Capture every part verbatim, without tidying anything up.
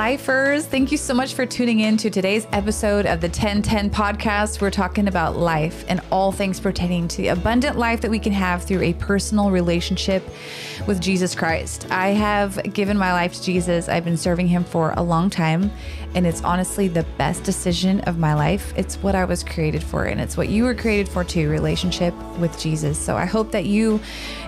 Lifers, thank you so much for tuning in to today's episode of the ten ten Podcast. We're talking about life and all things pertaining to the abundant life that we can have through a personal relationship with Jesus Christ. I have given my life to Jesus. I've been serving him for a long time, and it's honestly the best decision of my life. It's what I was created for, and it's what you were created for too, relationship with Jesus. So I hope that you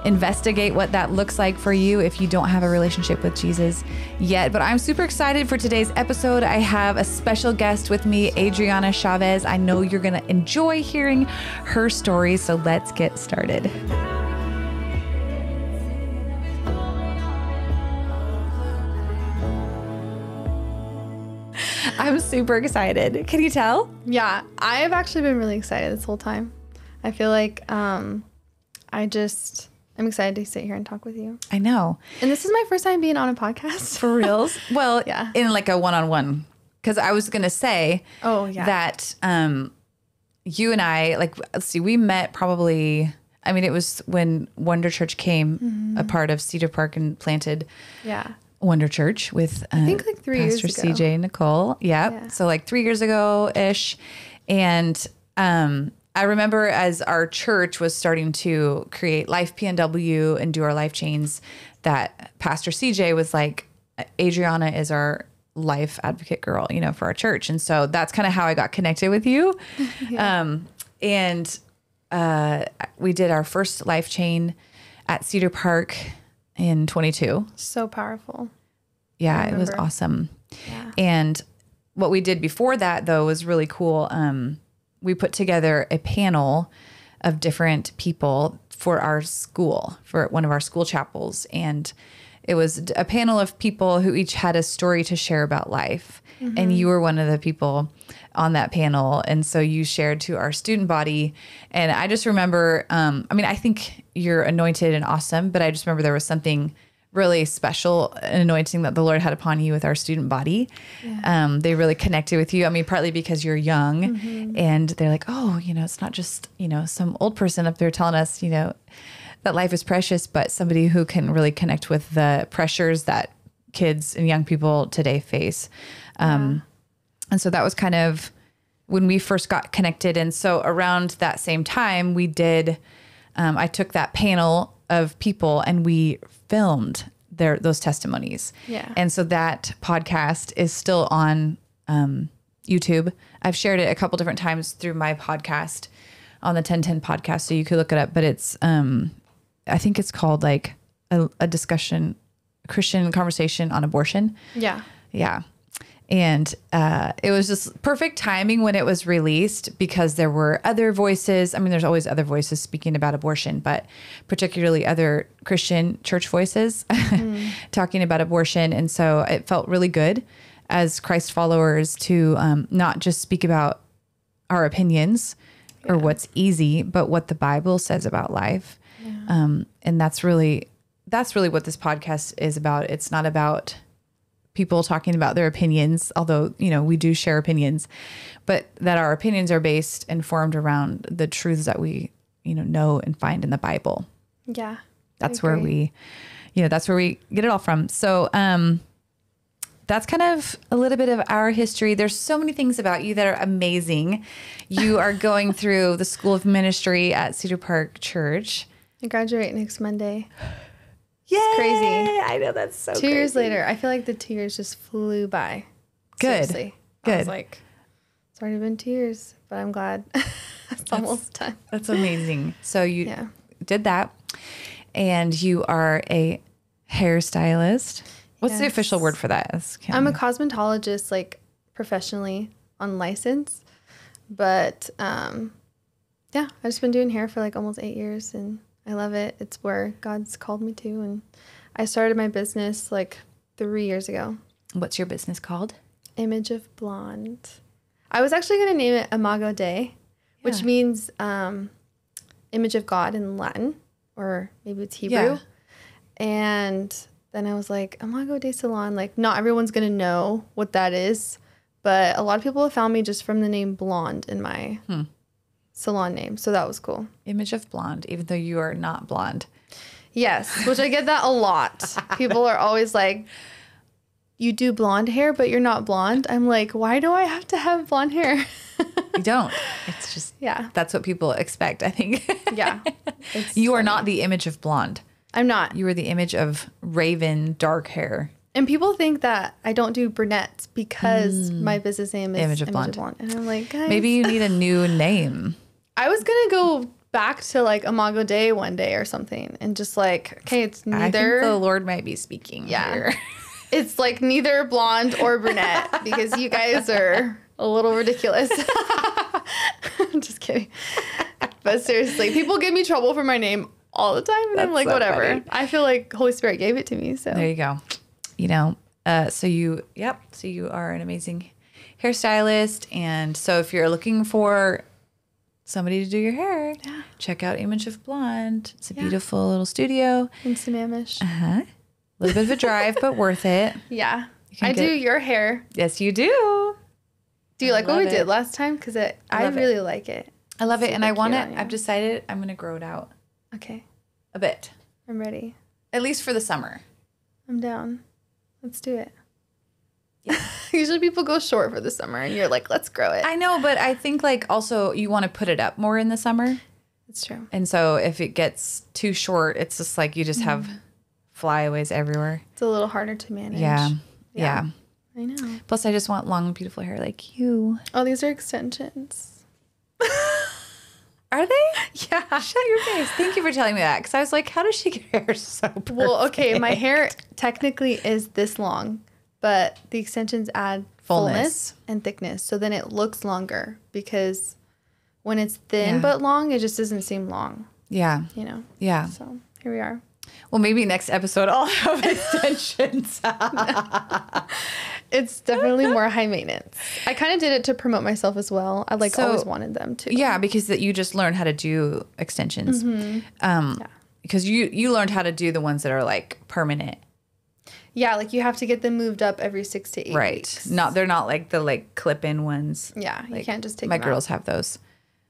investigate what that looks like for you if you don't have a relationship with Jesus yet. But I'm super excited for today's episode. I have a special guest with me, Adriana Chavez. I know you're going to enjoy hearing her story, so let's get started. I'm super excited. Can you tell? Yeah, I have actually been really excited this whole time. I feel like um, I just... I'm excited to sit here and talk with you. I know. And this is my first time being on a podcast. For reals? Well, yeah. In like a one-on-one. Because I was going to say oh, yeah. that um, you and I, like, let's see, we met probably, I mean, it was when Wonder Church came mm-hmm. a part of Cedar Park and planted yeah. Wonder Church with uh, I think like three Pastor years ago. C J Nicole. Yeah. yeah. So like three years ago-ish. And um I remember as our church was starting to create Life P N W and do our life chains, that Pastor C J was like, Adriana is our life advocate girl, you know, for our church. And so that's kind of how I got connected with you. yeah. Um, and uh, we did our first life chain at Cedar Park in twenty-two. So powerful. Yeah, it was awesome. Yeah. And what we did before that, though, was really cool. Um We put together a panel of different people for our school, for one of our school chapels. And it was a panel of people who each had a story to share about life. Mm-hmm. And you were one of the people on that panel. And so you shared to our student body. And I just remember, um, I mean, I think you're anointed and awesome, but I just remember there was something really special anointing that the Lord had upon you with our student body. Yeah. Um, they really connected with you. I mean, partly because you're young mm-hmm. and they're like, oh, you know, it's not just, you know, some old person up there telling us, you know, that life is precious, but somebody who can really connect with the pressures that kids and young people today face. Um, yeah. And so that was kind of when we first got connected. And so around that same time we did, um, I took that panel of people and we filmed their, those testimonies. Yeah. And so that podcast is still on, um, YouTube. I've shared it a couple different times through my podcast on the ten ten Podcast. So you could look it up, but it's, um, I think it's called like a, a discussion, a Christian conversation on abortion. Yeah. Yeah. And, uh, it was just perfect timing when it was released because there were other voices. I mean, there's always other voices speaking about abortion, but particularly other Christian church voices mm. talking about abortion. And so it felt really good as Christ followers to, um, not just speak about our opinions yeah. or what's easy, but what the Bible says about life. Yeah. Um, and that's really, that's really what this podcast is about. It's not about people talking about their opinions, although, you know, we do share opinions, but that our opinions are based and formed around the truths that we, you know, know and find in the Bible. Yeah. That's where we, you know, that's where we get it all from. So, um, that's kind of a little bit of our history. There's so many things about you that are amazing. You are going through the School of Ministry at Cedar Park Church. I graduate next Monday. Yay! It's crazy. I know, that's so Two crazy. Years later, I feel like the two years just flew by. Good. Seriously. Good. I was like, it's already been two years, but I'm glad it's almost done. That's amazing. So you yeah. did that, and you are a hairstylist. What's yes. the official word for that? I'm a cosmetologist, like professionally on license, but um, yeah, I've just been doing hair for like almost eight years and I love it. It's where God's called me to. And I started my business like three years ago. What's your business called? Image of Blonde. I was actually going to name it Imago Dei, yeah. which means um, Image of God in Latin, or maybe it's Hebrew. Yeah. And then I was like, Imago Dei Salon, like not everyone's going to know what that is, but a lot of people have found me just from the name Blonde in my hmm. salon name. So that was cool. Image of Blonde, even though you are not blonde. Yes, which I get that a lot. People are always like, you do blonde hair, but you're not blonde. I'm like, why do I have to have blonde hair? You don't. It's just, yeah, that's what people expect, I think. Yeah. You are not the image of blonde. I'm not. You are the image of raven dark hair. And people think that I don't do brunettes because mm. my business name is Image of, Image Blonde. of Blonde. And I'm like, guys. Maybe you need a new name. I was going to go back to like Imago Dei one day or something and just like, okay, it's neither. I think the Lord might be speaking yeah. here. It's like neither blonde or brunette because you guys are a little ridiculous. I'm just kidding. But seriously, people give me trouble for my name all the time. And That's I'm like, so whatever. Funny. I feel like Holy Spirit gave it to me. So there you go. You know, uh, so you, yep. So you are an amazing hairstylist. And so if you're looking for somebody to do your hair, yeah. check out Image of Blonde. It's a yeah. beautiful little studio. In Sammamish. Uh-huh. A little bit of a drive, but worth it. Yeah. I get... do your hair. Yes, you do. Do you I like what we it. did last time? Because I, I really it. like it. I love it's it. And I want it. I've decided I'm going to grow it out. Okay. A bit. I'm ready. At least for the summer. I'm down. Let's do it. Yeah. Usually people go short for the summer and you're like, let's grow it. I know, but I think like also you want to put it up more in the summer. That's true. And so if it gets too short, it's just like you just mm-hmm. have flyaways everywhere. It's a little harder to manage. Yeah. Yeah. yeah. I know. Plus I just want long, beautiful hair like you. Oh, these are extensions. Are they? Yeah. Shut your face. Thank you for telling me that. Because I was like, how does she get hair so perfect? Well, okay. My hair technically is this long, but the extensions add fullness, fullness and thickness. So then it looks longer because when it's thin yeah. but long, it just doesn't seem long. Yeah. You know? Yeah. So here we are. Well, maybe next episode I'll have extensions. It's definitely more high maintenance. I kind of did it to promote myself as well. I like so, always wanted them to. Yeah, because that you just learn how to do extensions. Mm-hmm. Um, yeah. Because you, you learned how to do the ones that are like permanent. Yeah, like you have to get them moved up every six to eight right. weeks. Not, they're not like the like clip-in ones. Yeah, you like, can't just take my them My girls out. have those.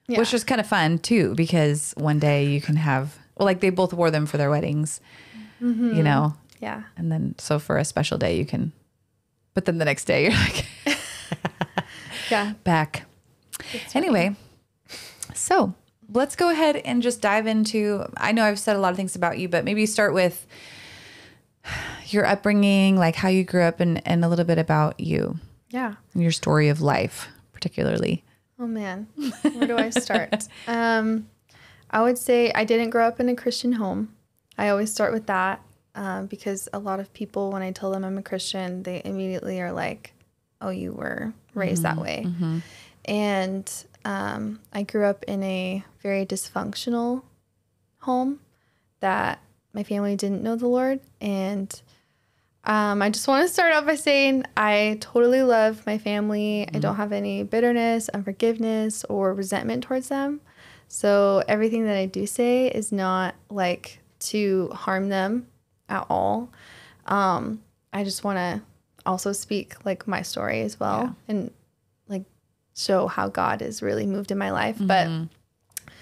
Yeah. Which is kind of fun too because one day you can have... Well, like they both wore them for their weddings, mm-hmm. you know? Yeah. And then, so for a special day you can, but then the next day you're like, yeah, back. That's anyway. Right. So let's go ahead and just dive into, I know I've said a lot of things about you, but maybe start with your upbringing, like how you grew up and, and a little bit about you. Yeah. And your story of life particularly. Oh man, where do I start? um, I would say I didn't grow up in a Christian home. I always start with that um, because a lot of people, when I tell them I'm a Christian, they immediately are like, oh, you were raised mm-hmm. that way. Mm-hmm. And um, I grew up in a very dysfunctional home that my family didn't know the Lord. And um, I just want to start out by saying I totally love my family. Mm-hmm. I don't have any bitterness, unforgiveness, or resentment towards them. So everything that I do say is not like to harm them at all. Um, I just want to also speak like my story as well yeah. and like show how God has really moved in my life. Mm-hmm. But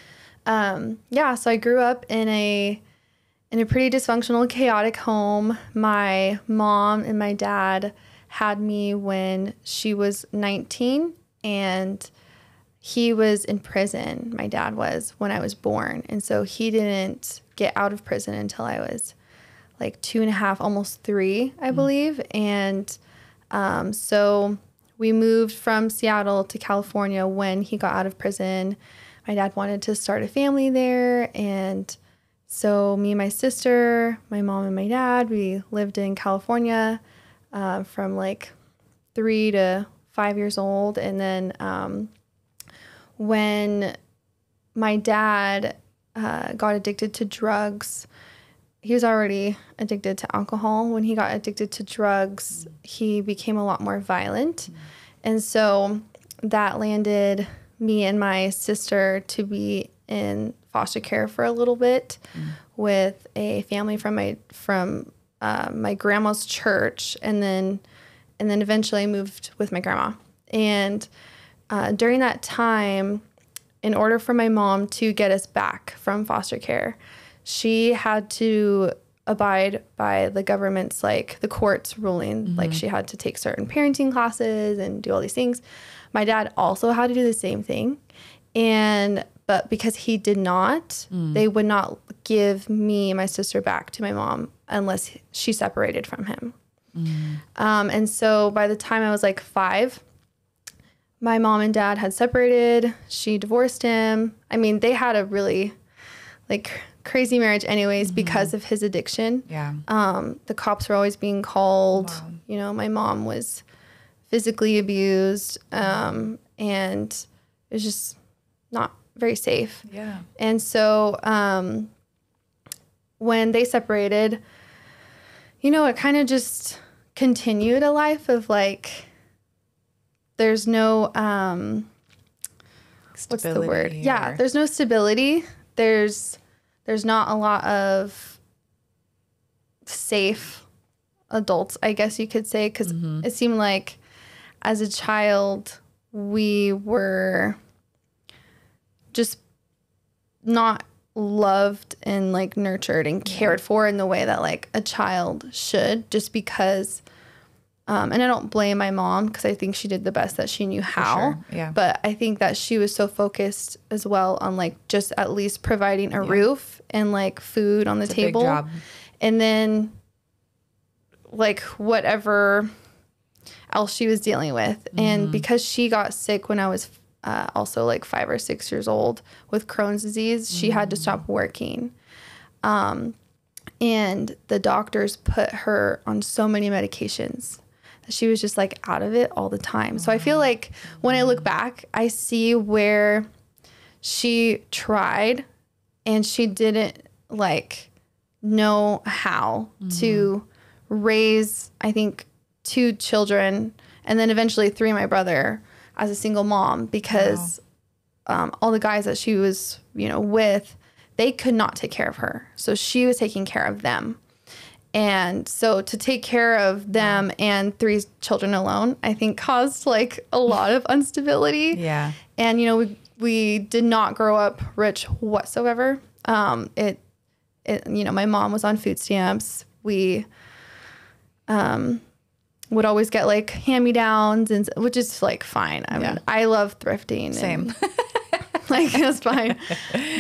um, yeah, so I grew up in a in a pretty dysfunctional, chaotic home. My mom and my dad had me when she was nineteen and he was in prison, my dad was, when I was born. And so he didn't get out of prison until I was like two and a half, almost three, I mm-hmm. believe. And um, so we moved from Seattle to California when he got out of prison. My dad wanted to start a family there. And so me and my sister, my mom and my dad, we lived in California uh, from like three to five years old. And then... Um, When my dad uh, got addicted to drugs, he was already addicted to alcohol. When he got addicted to drugs, he became a lot more violent. Mm-hmm. And so that landed me and my sister to be in foster care for a little bit mm. with a family from my from uh, my grandma's church, and then and then eventually I moved with my grandma. And uh, during that time, in order for my mom to get us back from foster care, she had to abide by the government's, like the court's ruling. Mm-hmm. Like she had to take certain parenting classes and do all these things. My dad also had to do the same thing. And, but because he did not, mm. they would not give me and my sister back to my mom unless she separated from him. Mm. Um, and so by the time I was like five, my mom and dad had separated. She divorced him. I mean, they had a really like crazy marriage anyways, mm-hmm. because of his addiction. Yeah. Um, the cops were always being called. Wow. You know, my mom was physically abused, um, and it was just not very safe. Yeah. And so um, when they separated, you know, it kind of just continued a life of like, there's no, um, what's the word? Yeah, there's no stability. There's, there's not a lot of safe adults, I guess you could say, because mm-hmm. it seemed like as a child, we were just not loved and like nurtured and cared for in the way that like a child should, just because Um, and I don't blame my mom, because I think she did the best that she knew how. Sure. Yeah. But I think that she was so focused as well on like just at least providing a yeah. roof and like food on the it's table. A big job. And then like whatever else she was dealing with. Mm-hmm. And because she got sick when I was uh, also like five or six years old with Crohn's disease, mm-hmm. she had to stop working. Um, and the doctors put her on so many medications. She was just like out of it all the time. So I feel like when I look back, I see where she tried and she didn't like know how mm. to raise, I think, two children and then eventually three, my brother, as a single mom, because wow. um, all the guys that she was, you know, with, they could not take care of her. So she was taking care of them. And so to take care of them and three children alone, I think caused like a lot of instability. Yeah. And, you know, we, we did not grow up rich whatsoever. Um, it, it, you know, my mom was on food stamps. We, um, would always get like hand-me-downs, and which is like fine. I mean, yeah. I love thrifting. Same. And, like, it's fine.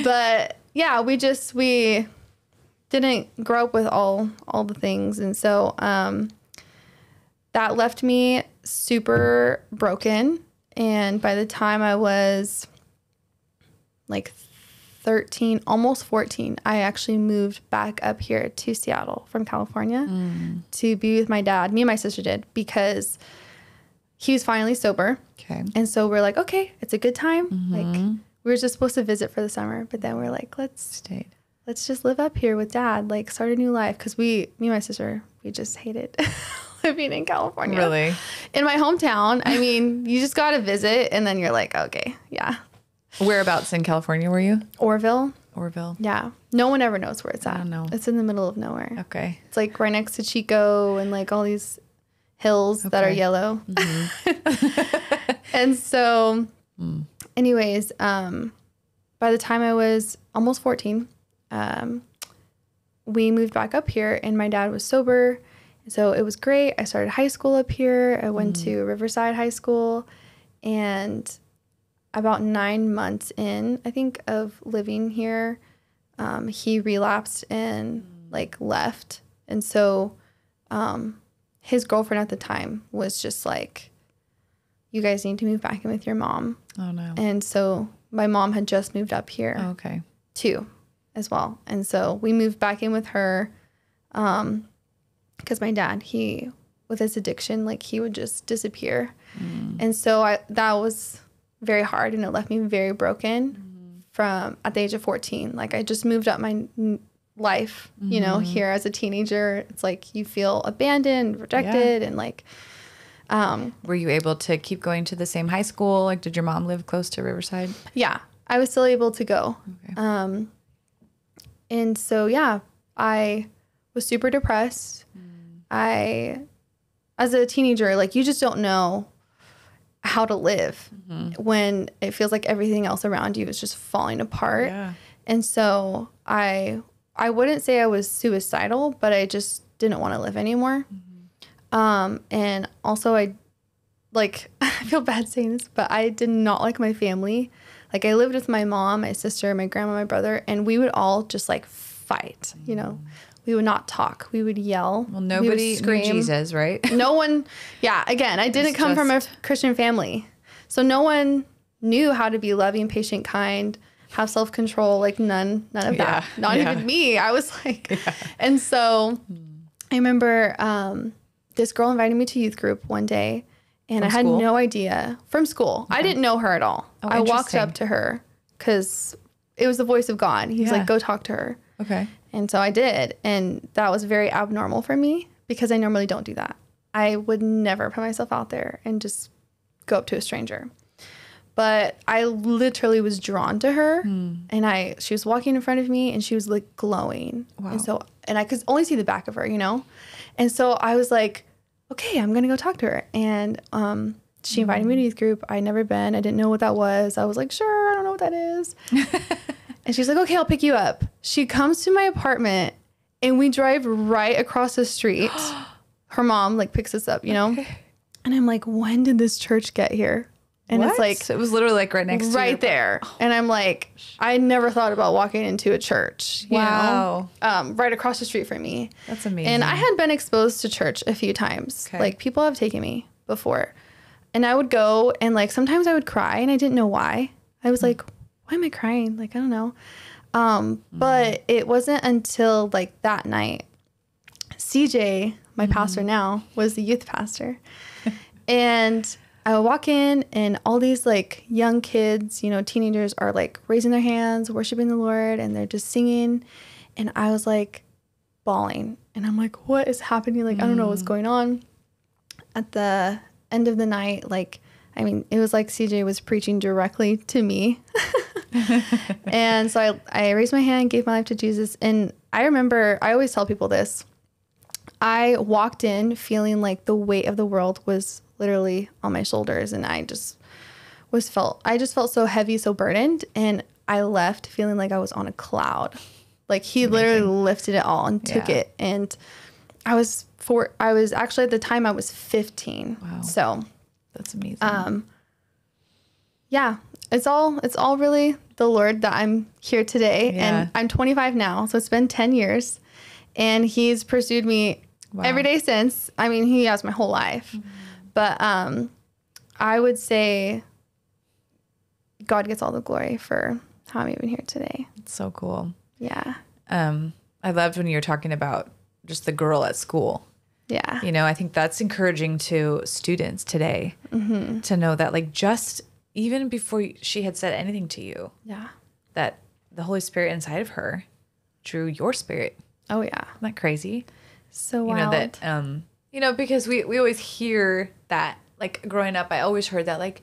But yeah, we just, we didn't grow up with all all the things. And so um, that left me super broken. And by the time I was like thirteen, almost fourteen, I actually moved back up here to Seattle from California mm. to be with my dad. Me and my sister did, because he was finally sober. Okay. And so we're like, okay, it's a good time. Mm-hmm. Like, we were just supposed to visit for the summer, but then we're like, let's stay. Let's just live up here with dad, like start a new life. Cause we, me and my sister, we just hated living in California. Really? In my hometown. I mean, you just got to visit and then you're like, okay, yeah. Whereabouts in California were you? Oroville. Oroville. Yeah. No one ever knows where it's at. I don't know. It's in the middle of nowhere. Okay. It's like right next to Chico and like all these hills okay. that are yellow. Mm-hmm. And so mm. anyways, um, by the time I was almost fourteen, Um, we moved back up here and my dad was sober. So it was great. I started high school up here. I went mm. to Riverside High School, and about nine months in, I think, of living here, um, he relapsed and like left. And so, um, his girlfriend at the time was just like, you guys need to move back in with your mom. Oh no. And so my mom had just moved up here. Oh, okay. Too. As well. And so we moved back in with her, um, because my dad, he, with his addiction, like he would just disappear. Mm. And so I, that was very hard, and it left me very broken mm. from at the age of fourteen. Like I just moved up my n- life, mm-hmm. you know, here as a teenager. It's like you feel abandoned, rejected, yeah. and like, um, were you able to keep going to the same high school? Like, did your mom live close to Riverside? Yeah. I was still able to go. Okay. Um, and so, yeah, I was super depressed. Mm. I, as a teenager, like, you just don't know how to live mm-hmm. when it feels like everything else around you is just falling apart. Yeah. And so I, I wouldn't say I was suicidal, but I just didn't want to live anymore. Mm-hmm. Um, and also I, like, I feel bad saying this, but I did not like my family. Like, I lived with my mom, my sister, my grandma, my brother, and we would all just, like, fight, you know. We would not talk. We would yell. Well, nobody we knew Jesus, right? No one. Yeah. Again, I didn't it's come just... from a Christian family. So no one knew how to be loving, patient, kind, have self-control, like none, none of yeah. that. Not yeah. even me. I was like, yeah. and so I remember um, this girl invited me to youth group one day. And from I had school? no idea from school. Yeah. I didn't know her at all. Oh, I walked up to her because it was the voice of God. He was yeah. like, go talk to her. Okay. And so I did. And that was very abnormal for me because I normally don't do that. I would never put myself out there and just go up to a stranger. But I literally was drawn to her. Mm. And I she was walking in front of me and she was like glowing. Wow. And so and I could only see the back of her, you know? And so I was like, okay, I'm going to go talk to her. And um, she invited me to youth group. I'd never been. I didn't know what that was. I was like, sure, I don't know what that is. And she's like, okay, I'll pick you up. She comes to my apartment and we drive right across the street. Her mom like picks us up, you know? Okay. And I'm like, when did this church get here? And what? It's like, so it was literally like right next to right there. Oh. And I'm like, I never thought about walking into a church. You wow. know? Um, right across the street from me. That's amazing. And I had been exposed to church a few times. Okay. Like, people have taken me before. And I would go and like, sometimes I would cry and I didn't know why. I was like, why am I crying? Like, I don't know. Um, mm. But it wasn't until like that night, C J, my mm. pastor now, was the youth pastor. And I would walk in and all these like young kids, you know, teenagers are like raising their hands, worshiping the Lord, and they're just singing. And I was like bawling. And I'm like, what is happening? Like, mm. I don't know what's going on. At the end of the night, like, I mean, it was like C J was preaching directly to me. And so I, I raised my hand, gave my life to Jesus. And I remember, I always tell people this. I walked in feeling like the weight of the world was literally on my shoulders, and I just was felt I just felt so heavy, so burdened, and I left feeling like I was on a cloud. Like, he Amazing. literally lifted it all and yeah. took it. And I was four I was actually at the time I was fifteen. Wow. So that's amazing. Um yeah, it's all it's all really the Lord that I'm here today. Yeah. And I'm twenty-five now, so it's been ten years, and he's pursued me wow. every day since. I mean, he has my whole life. Mm-hmm. But um, I would say God gets all the glory for how I'm even here today. It's so cool. Yeah. Um, I loved when you were talking about just the girl at school. Yeah. You know, I think that's encouraging to students today mm-hmm. to know that, like, just even before she had said anything to you, yeah, that the Holy Spirit inside of her drew your spirit. Oh, yeah. Isn't that crazy? So wild. You know, that, um, you know, because we, we always hear that, like, growing up, I always heard that, like,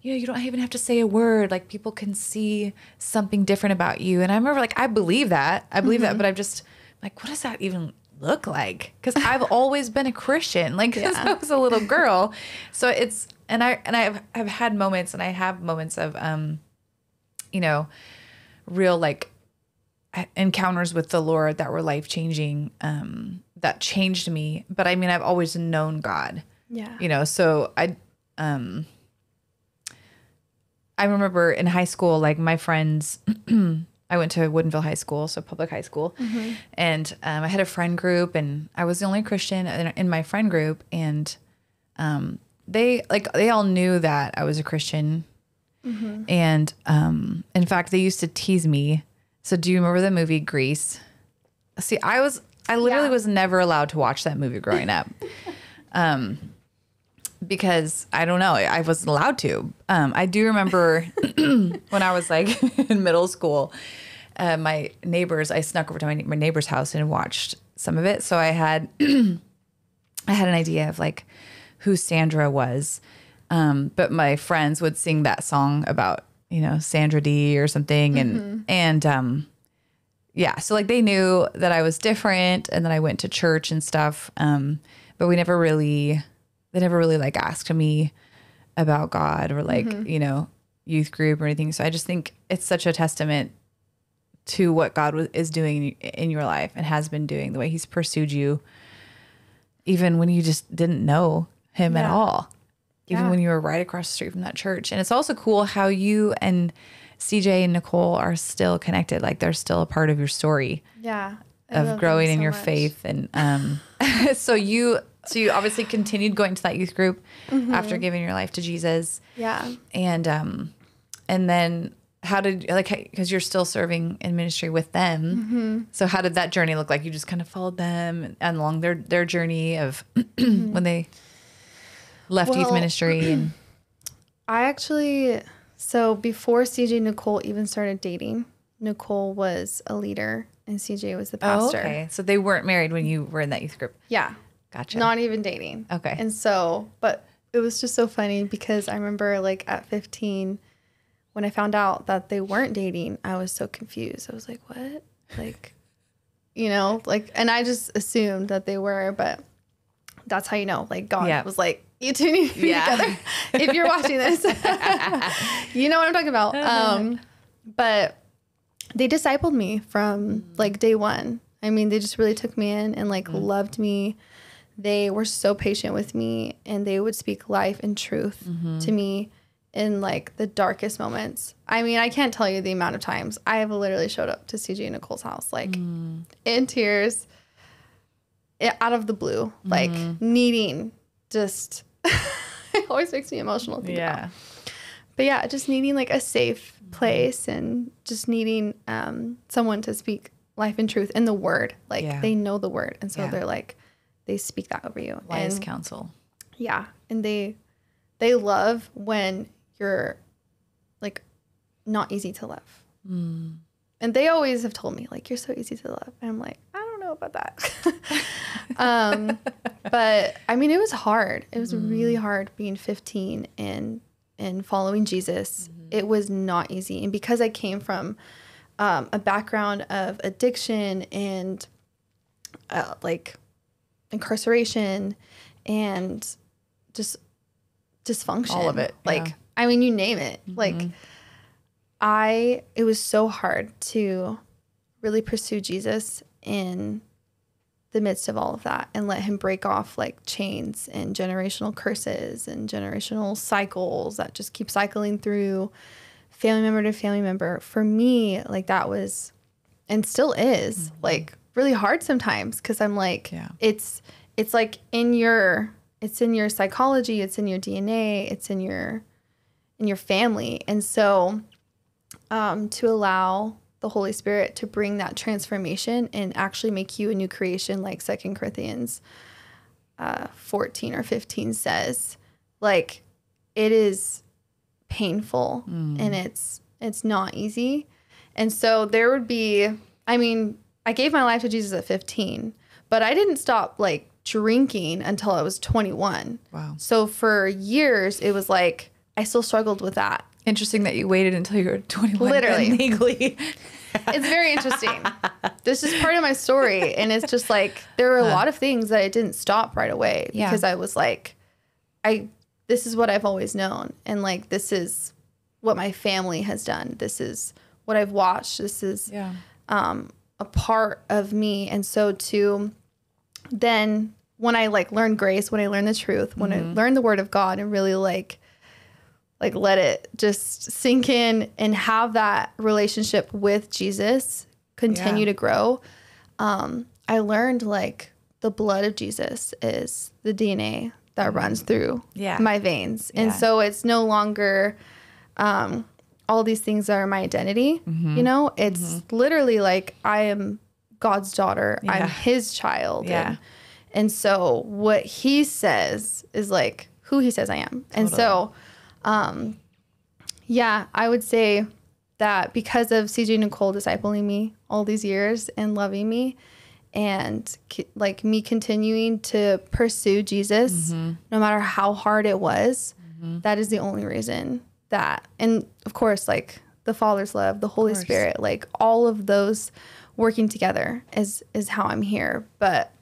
you know, you don't even have to say a word. Like, people can see something different about you. And I remember, like, I believe that. I believe mm-hmm. that. But I've just, like, what does that even look like? Because I've always been a Christian, like, yeah. since I was a little girl. So it's, and, I, and I've, I've had moments, and I have moments of, um, you know, real, like, encounters with the Lord that were life-changing, um, that changed me. But I mean, I've always known God, yeah, you know, so I, um, I remember in high school, like, my friends, I went to Woodenville High School, so public high school. Mm-hmm. And, um, I had a friend group, and I was the only Christian in, in my friend group. And, um, they like, they all knew that I was a Christian. Mm-hmm. And, um, in fact, they used to tease me. So do you remember the movie Grease? See, I was, I literally yeah. was never allowed to watch that movie growing up. um, because I don't know, I wasn't allowed to. Um, I do remember when I was like in middle school, uh, my neighbors, I snuck over to my, my neighbor's house and watched some of it. So I had, I had an idea of, like, who Sandra was. Um, but my friends would sing that song about you know, Sandra D or something. And, mm-hmm. and, um, yeah. So like they knew that I was different and then I went to church and stuff. Um, but we never really, they never really like asked me about God or like, mm-hmm. you know, youth group or anything. So I just think it's such a testament to what God is doing in your life and has been doing, the way he's pursued you, even when you just didn't know him yeah. at all, even yeah. when you were right across the street from that church. And it's also cool how you and C J and Nicole are still connected. Like they're still a part of your story yeah, of growing so in your much. faith. And um, so you so you obviously continued going to that youth group mm-hmm. after giving your life to Jesus. Yeah. And um, and then how did, like, because you're still serving in ministry with them. Mm-hmm. So how did that journey look like? You just kind of followed them and, and along their, their journey of mm-hmm. when they left well, youth ministry. And I actually... So before C J Nicole even started dating, Nicole was a leader and C J was the pastor. Oh, okay. So they weren't married when you were in that youth group. Yeah. Gotcha. Not even dating. Okay. And so, but it was just so funny because I remember like at fifteen, when I found out that they weren't dating, I was so confused. I was like, what? Like, you know, like, and I just assumed that they were, but that's how you know, like God yeah. was like, you two need to be yeah. together if you're watching this. You know what I'm talking about. Um, but they discipled me from like day one. I mean, they just really took me in and like mm-hmm. loved me. They were so patient with me and they would speak life and truth mm-hmm. to me in like the darkest moments. I mean, I can't tell you the amount of times I have literally showed up to C J and Nicole's house, like mm. in tears, out of the blue, like mm-hmm. needing just... It always makes me emotional. Think yeah. about. But yeah, just needing like a safe place and just needing um, someone to speak life and truth and the word. Like yeah. they know the word. And so yeah. they're like, they speak that over you. Wise and, counsel. Yeah. And they, they love when you're like not easy to love. Mm. And they always have told me like, you're so easy to love. And I'm like, I don't know about that. um, but I mean, it was hard. It was mm. really hard being fifteen and, and following Jesus. Mm-hmm. It was not easy. And because I came from, um, a background of addiction and, uh, like incarceration and just dysfunction, all of it. Like, yeah. I mean, you name it. Mm-hmm. Like I, it was so hard to really pursue Jesus in the midst of all of that and let him break off like chains and generational curses and generational cycles that just keep cycling through family member to family member. For me, like that was, and still is mm-hmm. like really hard sometimes. Cause I'm like, yeah. it's, it's like in your, it's in your psychology, it's in your D N A, it's in your, in your family. And so, um, to allow the Holy Spirit to bring that transformation and actually make you a new creation, like Second Corinthians uh, fourteen or fifteen says, like it is painful mm. and it's, it's not easy. And so there would be, I mean, I gave my life to Jesus at fifteen, but I didn't stop like drinking until I was twenty-one. Wow. So for years it was like, I still struggled with that. Interesting that you waited until you were twenty-one. Literally. Legally. It's very interesting. This is part of my story. And it's just like, there were a lot of things that I didn't stop right away yeah. because I was like, I, this is what I've always known. And like, this is what my family has done. This is what I've watched. This is yeah. um, a part of me. And so to then when I like learned grace, when I learned the truth, when mm-hmm. I learned the word of God and really like, like let it just sink in and have that relationship with Jesus continue yeah. to grow. Um, I learned like the blood of Jesus is the D N A that runs through yeah. my veins. Yeah. And so it's no longer um, all these things that are my identity. Mm-hmm. You know, it's mm-hmm. literally like I am God's daughter. Yeah. I'm his child. Yeah. And, and so what he says is like who he says I am. Totally. And so Um, yeah, I would say that because of C J Nicole discipling me all these years and loving me and like me continuing to pursue Jesus, mm-hmm. no matter how hard it was, mm-hmm. that is the only reason that. And of course, like the Father's love, the Holy Spirit, like all of those working together is, is how I'm here. But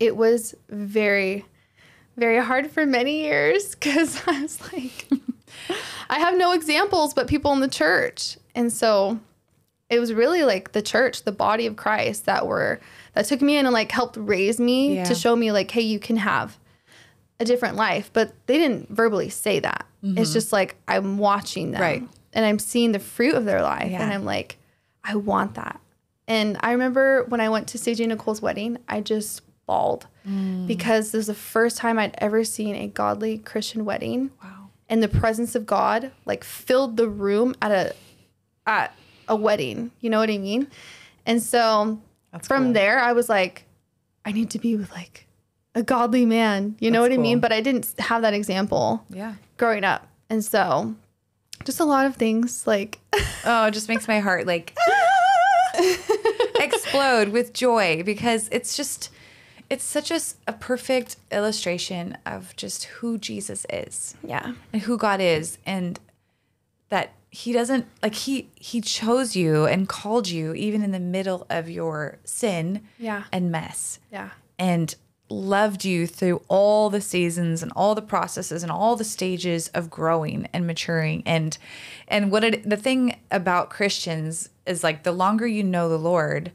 it was very, very hard for many years because I was like, I have no examples but people in the church. And so it was really like the church, the body of Christ that were, that took me in and like helped raise me yeah. to show me like, hey, you can have a different life. But they didn't verbally say that. Mm-hmm. It's just like, I'm watching them right. and I'm seeing the fruit of their life. Yeah. And I'm like, I want that. And I remember when I went to C J Nicole's wedding, I just bawled mm. because this was the first time I'd ever seen a godly Christian wedding. Wow. And the presence of God like filled the room at a, at a wedding. You know what I mean? And so That's from cool. there, I was like, I need to be with like a godly man. You That's know what cool. I mean? But I didn't have that example yeah. growing up. And so just a lot of things like, oh, it just makes my heart like explode with joy, because it's just, it's such a, a perfect illustration of just who Jesus is. Yeah. And who God is, and that he doesn't like he he chose you and called you even in the middle of your sin yeah. and mess. Yeah. And loved you through all the seasons and all the processes and all the stages of growing and maturing. And and what it, the thing about Christians is like the longer you know the Lord,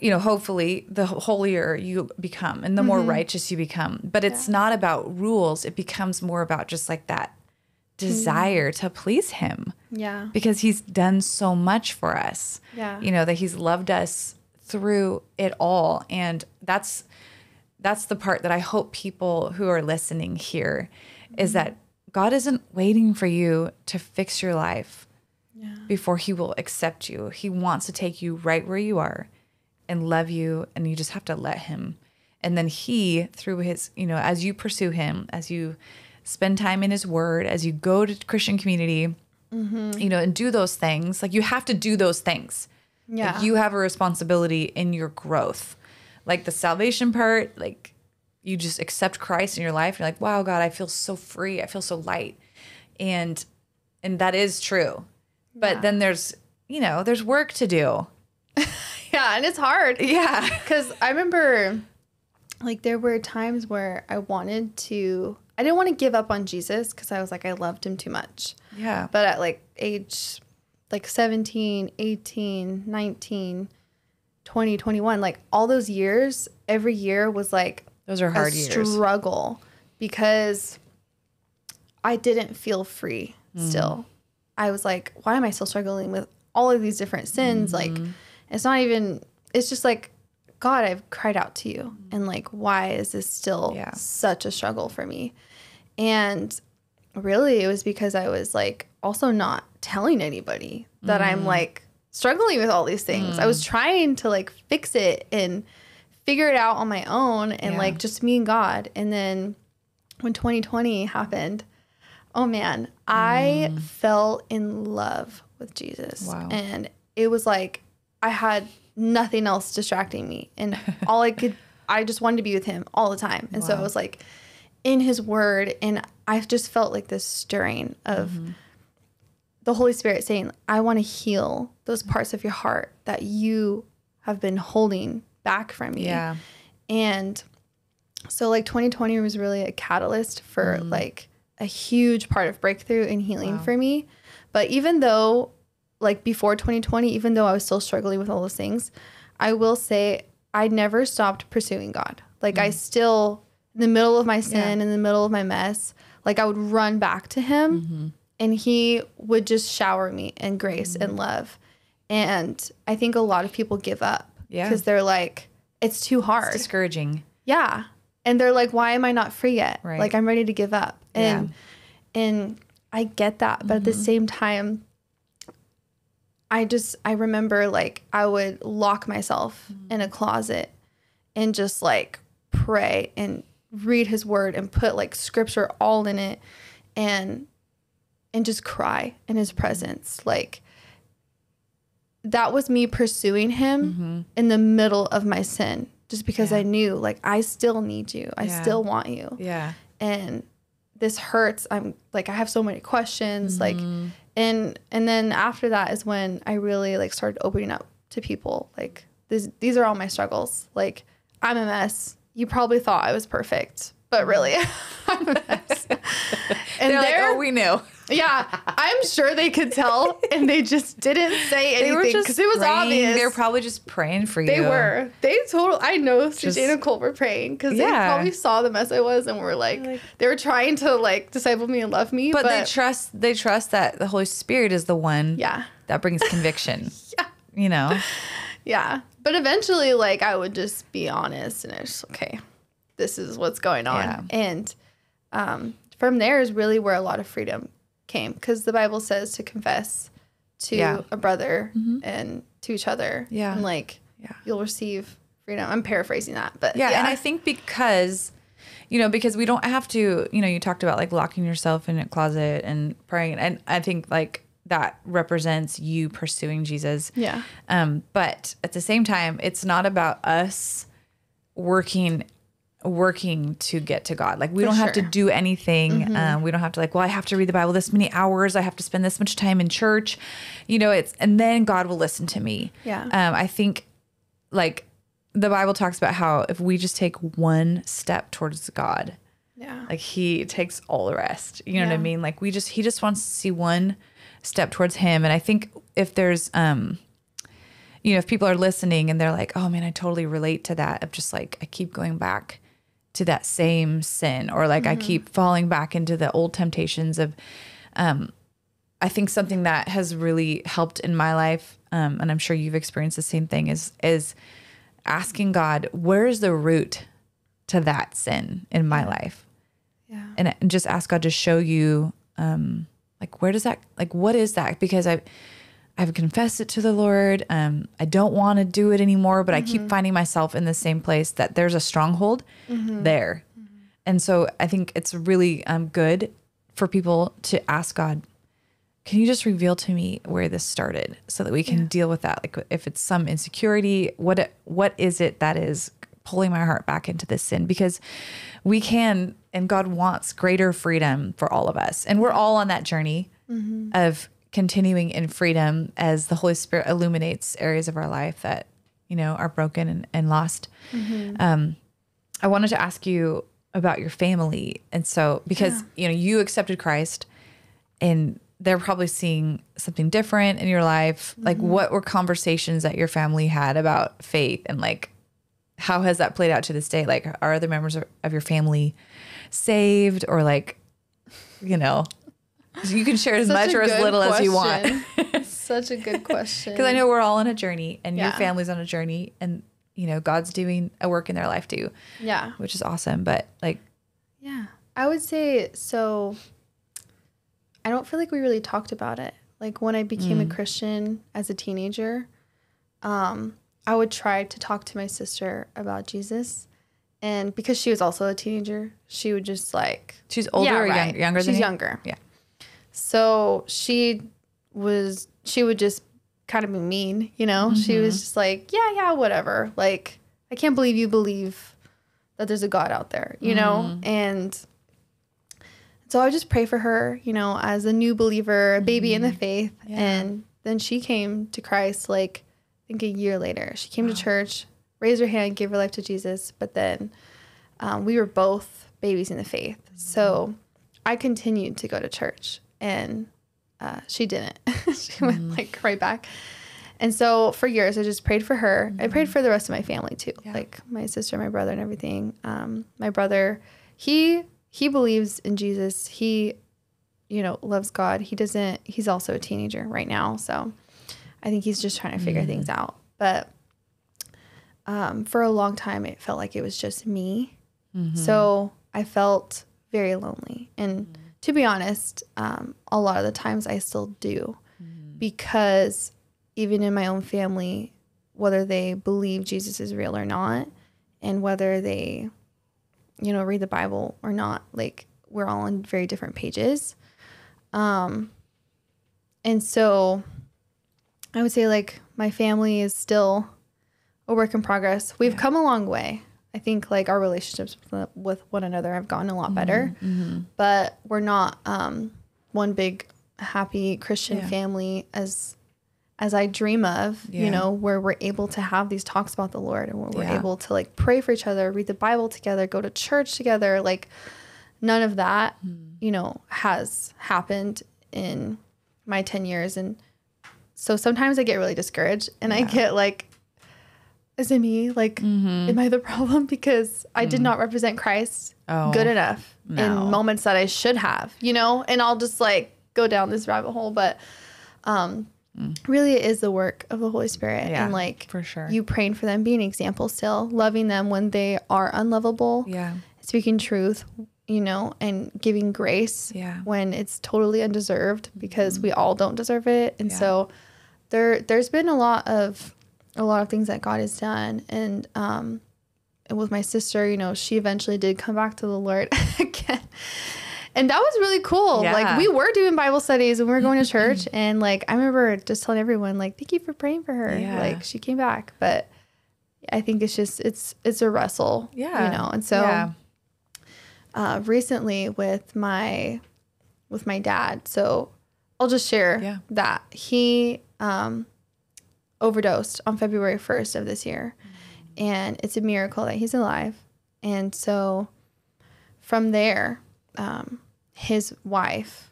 you know, hopefully the holier you become and the mm-hmm. more righteous you become. But it's yeah. not about rules. It becomes more about just like that desire to please him. Yeah. Because he's done so much for us. Yeah. You know, that he's loved us through it all. And that's that's the part that I hope people who are listening hear mm-hmm. is that God isn't waiting for you to fix your life yeah. before he will accept you. He wants to take you right where you are and love you, and you just have to let him. And then he, through his, you know, as you pursue him, as you spend time in his word, as you go to Christian community, mm-hmm. you know, and do those things. Like you have to do those things. Yeah. Like you have a responsibility in your growth. Like the salvation part, like you just accept Christ in your life. And you're like, wow, God, I feel so free. I feel so light. And, and that is true. But yeah. then there's, you know, there's work to do. Yeah. And it's hard. Yeah. Cause I remember like there were times where I wanted to, I didn't want to give up on Jesus because I was like, I loved him too much. Yeah. But at like age like seventeen, eighteen, nineteen, twenty, twenty-one, like all those years, every year was like those are hard a years. Struggle because I didn't feel free mm. still. I was like, why am I still struggling with all of these different sins? Mm-hmm. Like it's not even, it's just like, God, I've cried out to you. And like, why is this still yeah. such a struggle for me? And really it was because I was like also not telling anybody that mm. I'm like struggling with all these things. Mm. I was trying to like fix it and figure it out on my own and yeah. like just me and God. And then when twenty twenty happened, oh man, mm. I fell in love with Jesus. Wow. And it was like I had nothing else distracting me. And all I could, I just wanted to be with him all the time. And wow. so I was like in his word. And I just felt like this stirring of mm-hmm. the Holy Spirit saying, I want to heal those parts of your heart that you have been holding back from you. Yeah. And so like twenty twenty was really a catalyst for mm-hmm. like a huge part of breakthrough and healing wow. for me. But even though like before twenty twenty, even though I was still struggling with all those things, I will say I never stopped pursuing God. Like mm. I still, in the middle of my sin, yeah. in the middle of my mess, like I would run back to him mm-hmm. and he would just shower me in grace mm-hmm. and love. And I think a lot of people give up because yeah. they're like, it's too hard. It's discouraging. Yeah. And they're like, why am I not free yet? Right. Like I'm ready to give up. And, yeah. and I get that. But mm-hmm. at the same time, I just, I remember like I would lock myself mm-hmm. in a closet and just like pray and read his word and put like scripture all in it and, and just cry in his presence. Like that was me pursuing him mm-hmm. in the middle of my sin, just because yeah. I knew like, I still need you. I yeah. still want you. Yeah. And this hurts. I'm like, I have so many questions. Mm-hmm. Like, and, and then after that is when I really like started opening up to people. Like, this, these are all my struggles. Like, I'm a mess. You probably thought I was perfect, but really I'm a mess. And they're, they're like, oh, we knew. Yeah, I'm sure they could tell, and they just didn't say anything because it was praying. Obvious. They were probably just praying for you. They were. They totally, I know C J and Nicole were praying because yeah. they probably saw the mess I was and were like, like, they were trying to like disciple me and love me. But, but they trust, they trust that the Holy Spirit is the one yeah. that brings conviction, yeah. you know? Yeah. But eventually, like, I would just be honest and it's okay, this is what's going on. Yeah. And um, from there is really where a lot of freedom came, because the Bible says to confess to yeah. a brother mm-hmm. and to each other. Yeah. And like, yeah. you'll receive freedom. I'm paraphrasing that, but yeah, yeah. And I think because, you know, because we don't have to, you know, you talked about like locking yourself in a closet and praying. And I think like that represents you pursuing Jesus. Yeah. Um, but at the same time, it's not about us working working to get to God. Like, we For don't sure. have to do anything. Mm-hmm. Um, we don't have to like, well, I have to read the Bible this many hours. I have to spend this much time in church, you know, it's, and then God will listen to me. Yeah. Um, I think like the Bible talks about how if we just take one step towards God, yeah, like he takes all the rest, you know yeah. what I mean? Like we just, he just wants to see one step towards him. And I think if there's, um, you know, if people are listening and they're like, oh man, I totally relate to that. Of just like, I keep going back to that same sin, or like mm-hmm. I keep falling back into the old temptations of, um, I think something that has really helped in my life, um, and I'm sure you've experienced the same thing, is is asking God, where is the root to that sin in my life? Yeah, and, and just ask God to show you, um, like where does that, like what is that? Because I, I've confessed it to the Lord. Um, I don't want to do it anymore, but mm-hmm. I keep finding myself in the same place that there's a stronghold mm-hmm. there. Mm-hmm. And so I think it's really um, good for people to ask God, can you just reveal to me where this started so that we can yeah. deal with that? Like if it's some insecurity, what, it, what is it that is pulling my heart back into this sin? Because we can, and God wants greater freedom for all of us. And we're all on that journey mm-hmm. of continuing in freedom as the Holy Spirit illuminates areas of our life that, you know, are broken and, and lost. Mm-hmm. Um, I wanted to ask you about your family. And so, because, yeah. you know, you accepted Christ and they're probably seeing something different in your life. Mm-hmm. Like what were conversations that your family had about faith, and like, how has that played out to this day? Like are other members of, of your family saved, or like, you know, you can share as Such much or as little question. As you want. Such a good question. Because I know we're all on a journey, and yeah. your family's on a journey, and, you know, God's doing a work in their life too. Yeah. Which is awesome. But like. Yeah. I would say, so I don't feel like we really talked about it. Like when I became mm. a Christian as a teenager, um, I would try to talk to my sister about Jesus. And because she was also a teenager, she would just like. She's older yeah, or right. young, younger She's than She's younger. You? Yeah. So she was, she would just kind of be mean, you know, mm-hmm. she was just like, yeah, yeah, whatever. Like, I can't believe you believe that there's a God out there, you mm-hmm. know? And so I would just pray for her, you know, as a new believer, a baby mm-hmm. in the faith. Yeah. And then she came to Christ, like, I think a year later, she came wow. to church, raised her hand, gave her life to Jesus. But then um, we were both babies in the faith. Mm-hmm. So I continued to go to church. And uh, she didn't. She went like right back. And so for years, I just prayed for her. Mm-hmm. I prayed for the rest of my family too, yeah. like my sister, my brother, and everything. Um, my brother, he he believes in Jesus. He, you know, loves God. He doesn't. He's also a teenager right now, so I think he's just trying to figure mm-hmm. things out. But um, for a long time, it felt like it was just me. Mm-hmm. So I felt very lonely and. Mm-hmm. To be honest, um, a lot of the times I still do mm-hmm. because even in my own family, whether they believe Jesus is real or not, and whether they, you know, read the Bible or not, like we're all on very different pages. Um, and so I would say like my family is still a work in progress. We've yeah. come a long way. I think like our relationships with one another have gotten a lot better, mm-hmm. but we're not um, one big happy Christian yeah. family as as I dream of, yeah. you know, where we're able to have these talks about the Lord and where we're yeah. able to like pray for each other, read the Bible together, go to church together. Like none of that, mm. you know, has happened in my ten years. And so sometimes I get really discouraged and yeah. I get like, is it me? Like, mm-hmm. am I the problem? Because I mm. did not represent Christ oh, good enough no. in moments that I should have, you know, and I'll just like go down this rabbit hole. But um, mm. really it is the work of the Holy Spirit. Yeah, and like for sure. you praying for them, being an example still, loving them when they are unlovable, yeah. speaking truth, you know, and giving grace yeah. when it's totally undeserved because mm-hmm. we all don't deserve it. And yeah. so there, there's been a lot of a lot of things that God has done. And, um, and with my sister, you know, she eventually did come back to the Lord again. And that was really cool. Yeah. Like we were doing Bible studies and we were going to church. And like, I remember just telling everyone like, thank you for praying for her. Yeah. Like she came back, but I think it's just, it's, it's a wrestle, yeah. you know? And so, yeah. uh, recently with my, with my dad, so I'll just share yeah. that he, um, overdosed on February first of this year. Mm-hmm. And it's a miracle that he's alive. And so from there, um, his wife,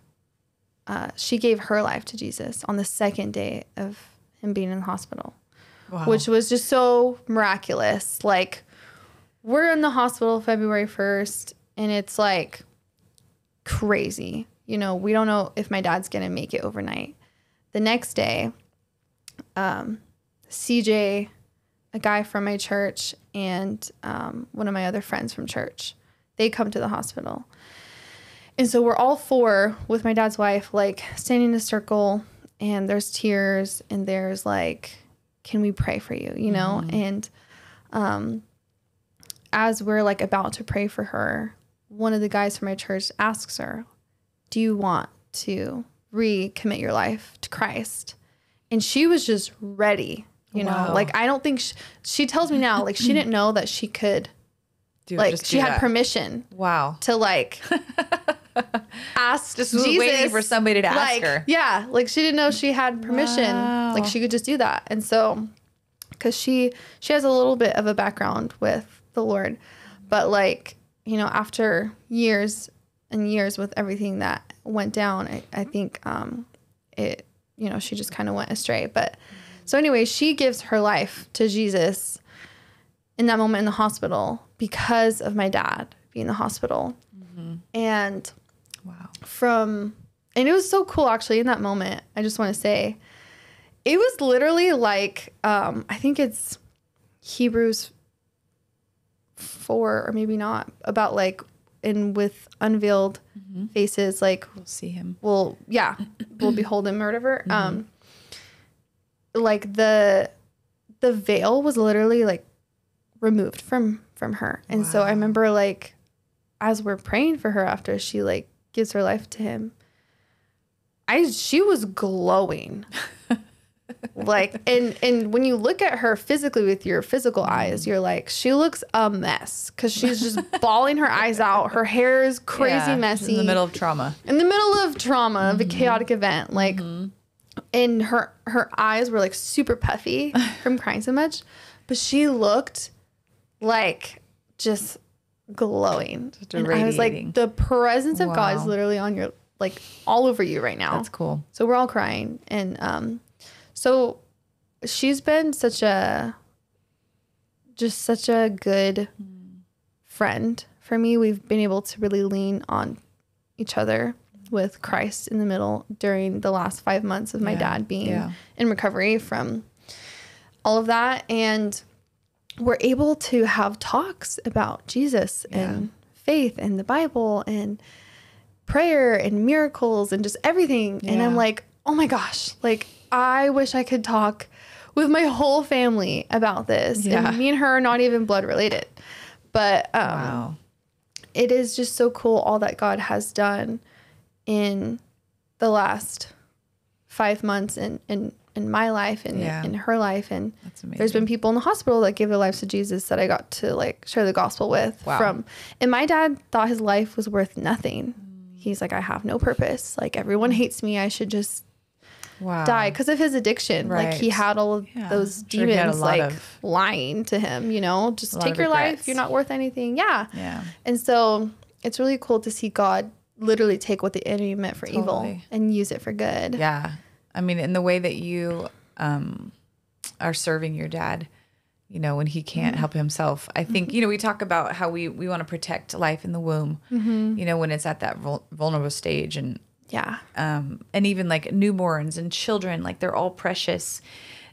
uh, she gave her life to Jesus on the second day of him being in the hospital, wow. which was just so miraculous. Like we're in the hospital February first and it's like crazy. You know, we don't know if my dad's going to make it overnight. The next day, Um, C J, a guy from my church, and um, one of my other friends from church, they come to the hospital. And so we're all four with my dad's wife, like standing in a circle, and there's tears and there's like, can we pray for you? You know? Mm-hmm. And um, as we're like about to pray for her, one of the guys from my church asks her, do you want to recommit your life to Christ? And she was just ready, you wow. know, like, I don't think she, she tells me now, like she didn't know that she could, do, like she had that. permission wow. to like ask just Jesus, waiting for somebody to ask like, her. Yeah. Like she didn't know she had permission. Wow. Like she could just do that. And so, cause she, she has a little bit of a background with the Lord, but like, you know, after years and years with everything that went down, I, I think, um, it, you know, she just kind of went astray. But so anyway, she gives her life to Jesus in that moment in the hospital because of my dad being in the hospital. Mm-hmm. And wow, from, and it was so cool actually in that moment, I just want to say it was literally like, um, I think it's Hebrews four or maybe not, about like, and with unveiled mm-hmm. faces, like we'll see him. Well, yeah, we'll behold him or whatever. Mm-hmm. Um, like the the veil was literally like removed from from her, and wow. so I remember like as we're praying for her after she like gives her life to him, I she was glowing, like and and when you look at her physically with your physical eyes, you're like, she looks a mess because she's just bawling her eyes out. Her hair is crazy yeah, messy. In the middle of trauma. In the middle of trauma mm-hmm. of a chaotic event, like, mm-hmm. and her her eyes were like super puffy from crying so much, but she looked like just glowing. Just and I was like, the presence of wow. God is literally on your like all over you right now. That's cool. So we're all crying and um. So she's been such a, just such a good mm. friend for me. We've been able to really lean on each other with Christ in the middle during the last five months of my yeah. dad being yeah. in recovery from all of that. And we're able to have talks about Jesus yeah. and faith and the Bible and prayer and miracles and just everything. Yeah. And I'm like, oh my gosh, like, I wish I could talk with my whole family about this. Yeah. And me and her are not even blood related, but um, wow. it is just so cool all that God has done in the last five months and, and, in my life and yeah. in her life. And there's been people in the hospital that gave their lives to Jesus that I got to like share the gospel with. Wow. From. And my dad thought his life was worth nothing. He's like, I have no purpose. Like, everyone hates me. I should just wow. die because of his addiction. Right. Like, he had all of yeah. those sure demons like lying to him, you know, just take your life. You're not worth anything. Yeah. yeah. And so it's really cool to see God literally take what the enemy meant for totally. evil and use it for good. Yeah. I mean, in the way that you um, are serving your dad, you know, when he can't mm-hmm. help himself. I think, mm-hmm. you know, we talk about how we, we want to protect life in the womb, mm-hmm. you know, when it's at that vul- vulnerable stage. And yeah. Um, and even like newborns and children, like they're all precious.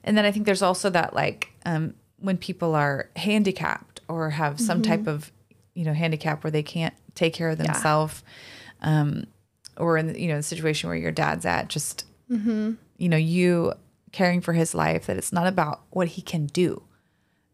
And then I think there's also that like um, when people are handicapped or have some mm-hmm. type of, you know, handicap where they can't take care of themselves. Yeah. Um, or in, you know, the situation where your dad's at, just, mm-hmm. you know, you caring for his life, that it's not about what he can do,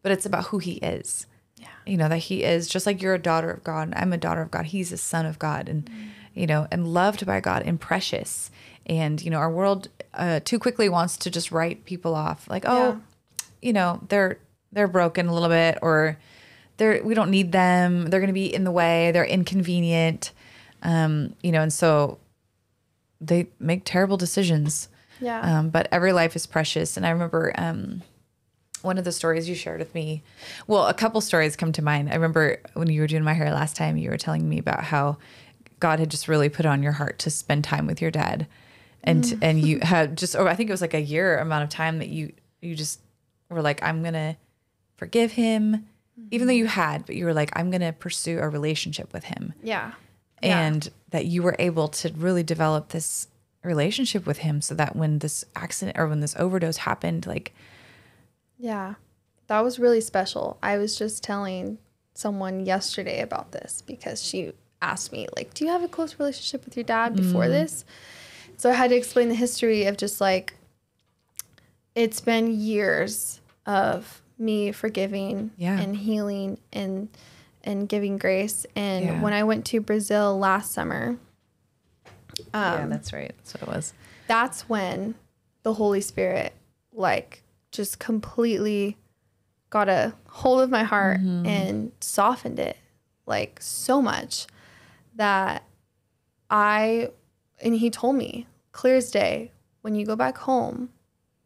but it's about who he is. Yeah. You know, that he is just like you're a daughter of God and I'm a daughter of God. He's a son of God and, mm-hmm. you know, and loved by God and precious. And, you know, our world uh, too quickly wants to just write people off like, oh, yeah. you know, they're, they're broken a little bit, or they're, we don't need them. They're going to be in the way. They're inconvenient. Um, you know, and so they make terrible decisions. Yeah. Um, but every life is precious. And I remember, um, one of the stories you shared with me, well, a couple stories come to mind. I remember when you were doing my hair last time, you were telling me about how God had just really put on your heart to spend time with your dad. And, mm. and you had just, or I think it was like a year amount of time that you, you just were like, I'm going to forgive him, mm. even though you had, but you were like, I'm going to pursue a relationship with him. Yeah. And yeah. that you were able to really develop this relationship with him so that when this accident or when this overdose happened, like, yeah, that was really special. I was just telling someone yesterday about this because she asked me, like, do you have a close relationship with your dad before mm. this? So I had to explain the history of just like, it's been years of me forgiving yeah. and healing and, and giving grace. And yeah. when I went to Brazil last summer, um, yeah, that's right. That's what it was. That's when the Holy Spirit, like, just completely got a hold of my heart mm-hmm. and softened it like so much that I, and he told me clear as day, when you go back home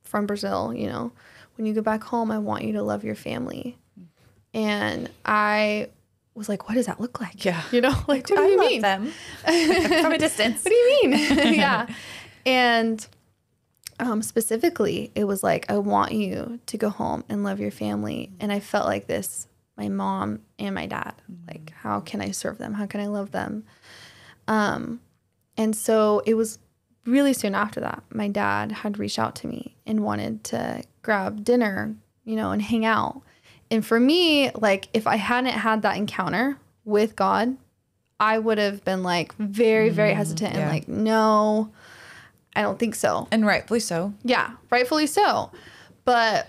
from Brazil, you know, when you go back home, I want you to love your family. And I was like, what does that look like? Yeah. You know, like, what do I you love mean? Them from a distance. What do you mean? yeah. And Um, specifically, it was like, I want you to go home and love your family. And I felt like this, my mom and my dad, like, how can I serve them? How can I love them? Um, and so it was really soon after that, my dad had reached out to me and wanted to grab dinner, you know, and hang out. And for me, like, if I hadn't had that encounter with God, I would have been like very, very hesitant yeah. and like, no, I don't think so. And rightfully so. Yeah, rightfully so. But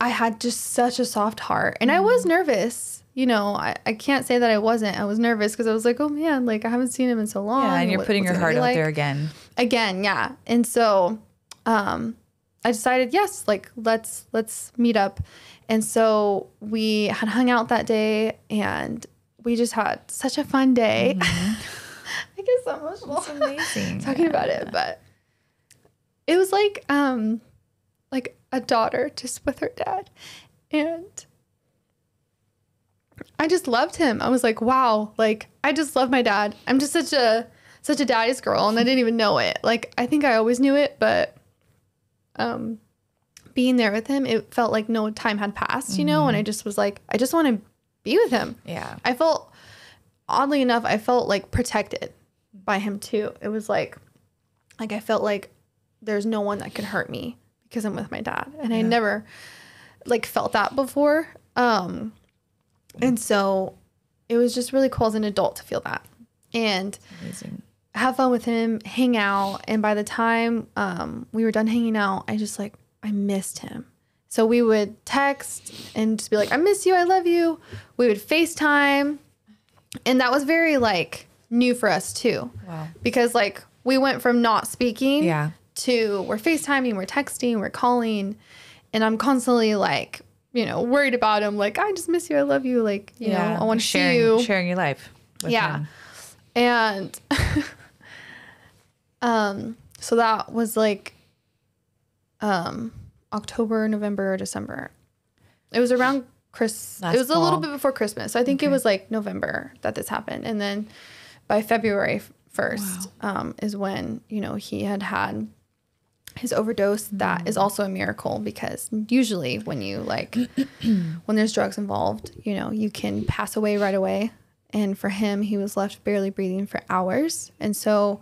I had just such a soft heart. And mm. I was nervous. You know, I, I can't say that I wasn't. I was nervous because I was like, oh, man, like I haven't seen him in so long. Yeah, and you're what, putting your heart out like? there again. Again, yeah. And so um, I decided, yes, like let's let's meet up. And so we had hung out that day and we just had such a fun day. Mm-hmm. I get so emotional. It's amazing. Talking yeah. about it, but it was like, um, like a daughter just with her dad, and I just loved him. I was like, wow, like I just love my dad. I'm just such a such a daddy's girl, and I didn't even know it. Like I think I always knew it, but um, being there with him, it felt like no time had passed, you mm. know. And I just was like, I just want to be with him. Yeah, I felt oddly enough, I felt like protected by him too. It was like, like I felt like there's no one that could hurt me because I'm with my dad. And yeah. I never like felt that before. Um, and so it was just really cool as an adult to feel that and amazing. Have fun with him, hang out. And by the time, um, we were done hanging out, I just like, I missed him. So we would text and just be like, I miss you. I love you. We would FaceTime. And that was very like new for us too. Wow. Because like we went from not speaking yeah. to we're FaceTiming, we're texting, we're calling, and I'm constantly like, you know, worried about him. Like, I just miss you. I love you. Like, you yeah. know, I want to see you. Sharing your life. With yeah. him. And um, so that was like um, October, November, December. It was around Christmas. It was fall. A little bit before Christmas. So I think okay. it was like November that this happened. And then by February first wow. um, is when, you know, he had had his overdose. Mm-hmm. That is also a miracle because usually when you like, when there's drugs involved, you know, you can pass away right away. And for him, he was left barely breathing for hours. And so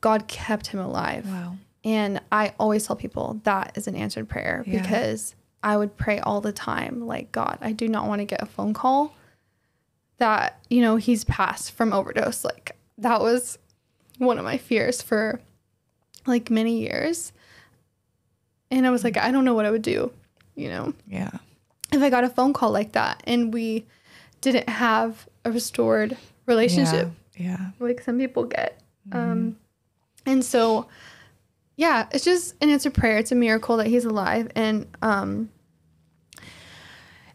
God kept him alive. Wow. And I always tell people that is an answered prayer yeah. because I would pray all the time. Like, God, I do not want to get a phone call that, you know, he's passed from overdose. Like that was one of my fears for like many years. And I was like, I don't know what I would do, you know? Yeah. If I got a phone call like that and we didn't have a restored relationship. Yeah. yeah. Like some people get. Mm-hmm. Um, and so, yeah, it's just an answered prayer. It's a miracle that he's alive. And, um,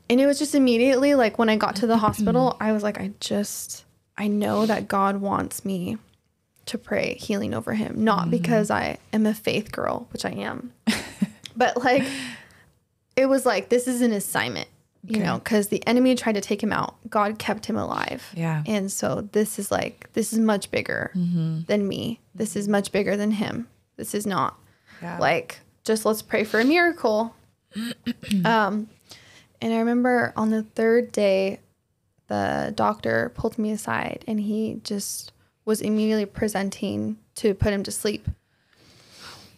and it was just immediately like when I got to the hospital, I was like, I just, I know that God wants me to pray healing over him. Not mm-hmm. because I am a faith girl, which I am, but like, it was like, this is an assignment. You okay. know, because the enemy tried to take him out. God kept him alive. Yeah. And so this is like, this is much bigger mm-hmm. than me. This is much bigger than him. This is not yeah. like, just let's pray for a miracle. um, and I remember on the third day, the doctor pulled me aside and he just was immediately presenting to put him to sleep.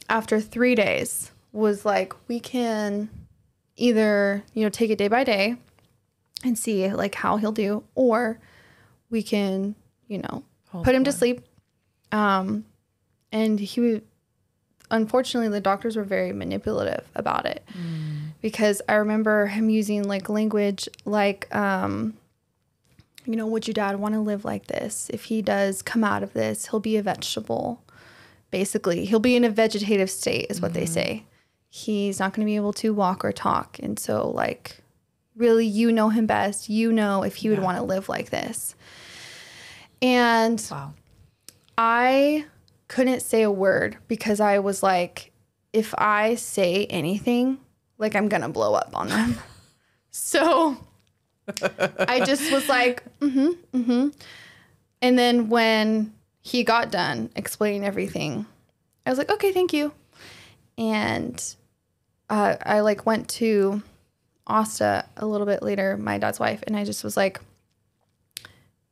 After three days was like, we can... either, you know, take it day by day and see like how he'll do, or we can, you know, Hold put him on. to sleep. Um, and he would, unfortunately, the doctors were very manipulative about it mm. because I remember him using like language like, um, you know, would your dad want to live like this? If he does come out of this, he'll be a vegetable. Basically, he'll be in a vegetative state is what mm. they say. He's not going to be able to walk or talk. And so, like, really, you know him best. You know if he would yeah. want to live like this. And wow. I couldn't say a word because I was like, if I say anything, like, I'm going to blow up on them. So I just was like, mm-hmm, mm-hmm. And then when he got done explaining everything, I was like, okay, thank you. And uh, I like went to Asta a little bit later, my dad's wife, and I just was like,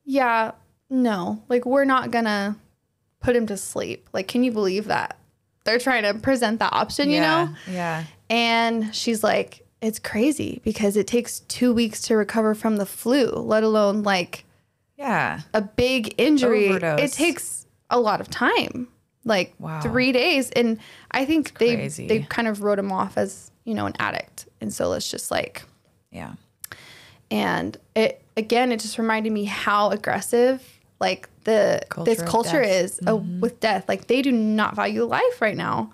yeah, no, like we're not gonna put him to sleep. Like, can you believe that? They're trying to present that option, yeah, you know? Yeah. And she's like, it's crazy because it takes two weeks to recover from the flu, let alone like yeah, a big injury. Overdose. It takes a lot of time. Like wow. three days. And I think they Crazy. they kind of wrote him off as, you know, an addict. And so let's just like, yeah. And it, again, it just reminded me how aggressive like the, culture this culture is mm-hmm. uh, with death. Like they do not value life right now.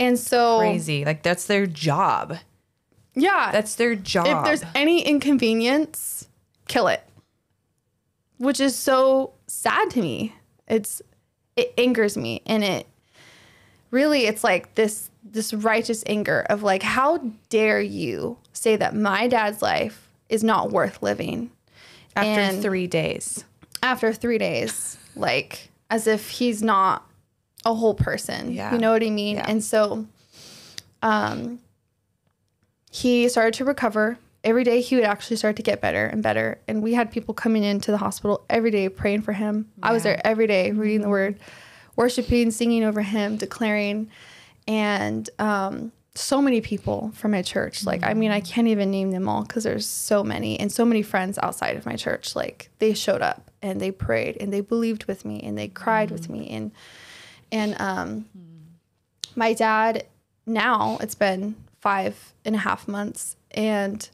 And so crazy, like that's their job. Yeah. That's their job. If there's any inconvenience, kill it. Which is so sad to me. It's, it angers me. And it really, it's like this, this righteous anger of like, how dare you say that my dad's life is not worth living after and three days, after three days, like as if he's not a whole person, yeah. you know what I mean? Yeah. And so, um, he started to recover. Every day he would actually start to get better and better. And we had people coming into the hospital every day, praying for him. Yeah. I was there every day reading the word, worshiping, singing over him, declaring. And um, so many people from my church, like, mm-hmm. I mean, I can't even name them all because there's so many and so many friends outside of my church. Like they showed up and they prayed and they believed with me and they cried mm-hmm. with me. And, and um, mm-hmm. my dad, now it's been five and a half months and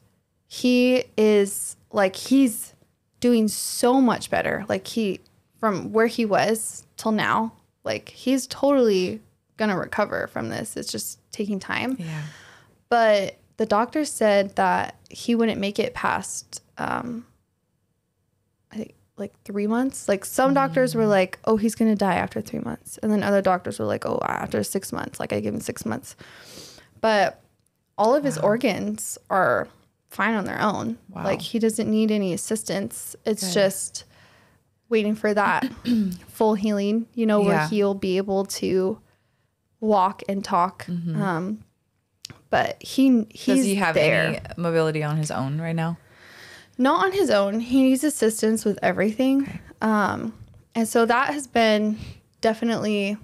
he is like, he's doing so much better. Like he, from where he was till now, like he's totally going to recover from this. It's just taking time. Yeah. But the doctor said that he wouldn't make it past, um, I think, like three months. Like some mm. doctors were like, oh, he's going to die after three months. And then other doctors were like, oh, after six months. Like I gave him six months. But all of his wow. organs are fine on their own. Wow. Like he doesn't need any assistance. It's Good. just waiting for that full healing, you know, yeah. where he'll be able to walk and talk. Mm-hmm. Um, but he, he's Does he have there. any mobility on his own right now? Not on his own. He needs assistance with everything. Okay. Um, and so that has been definitely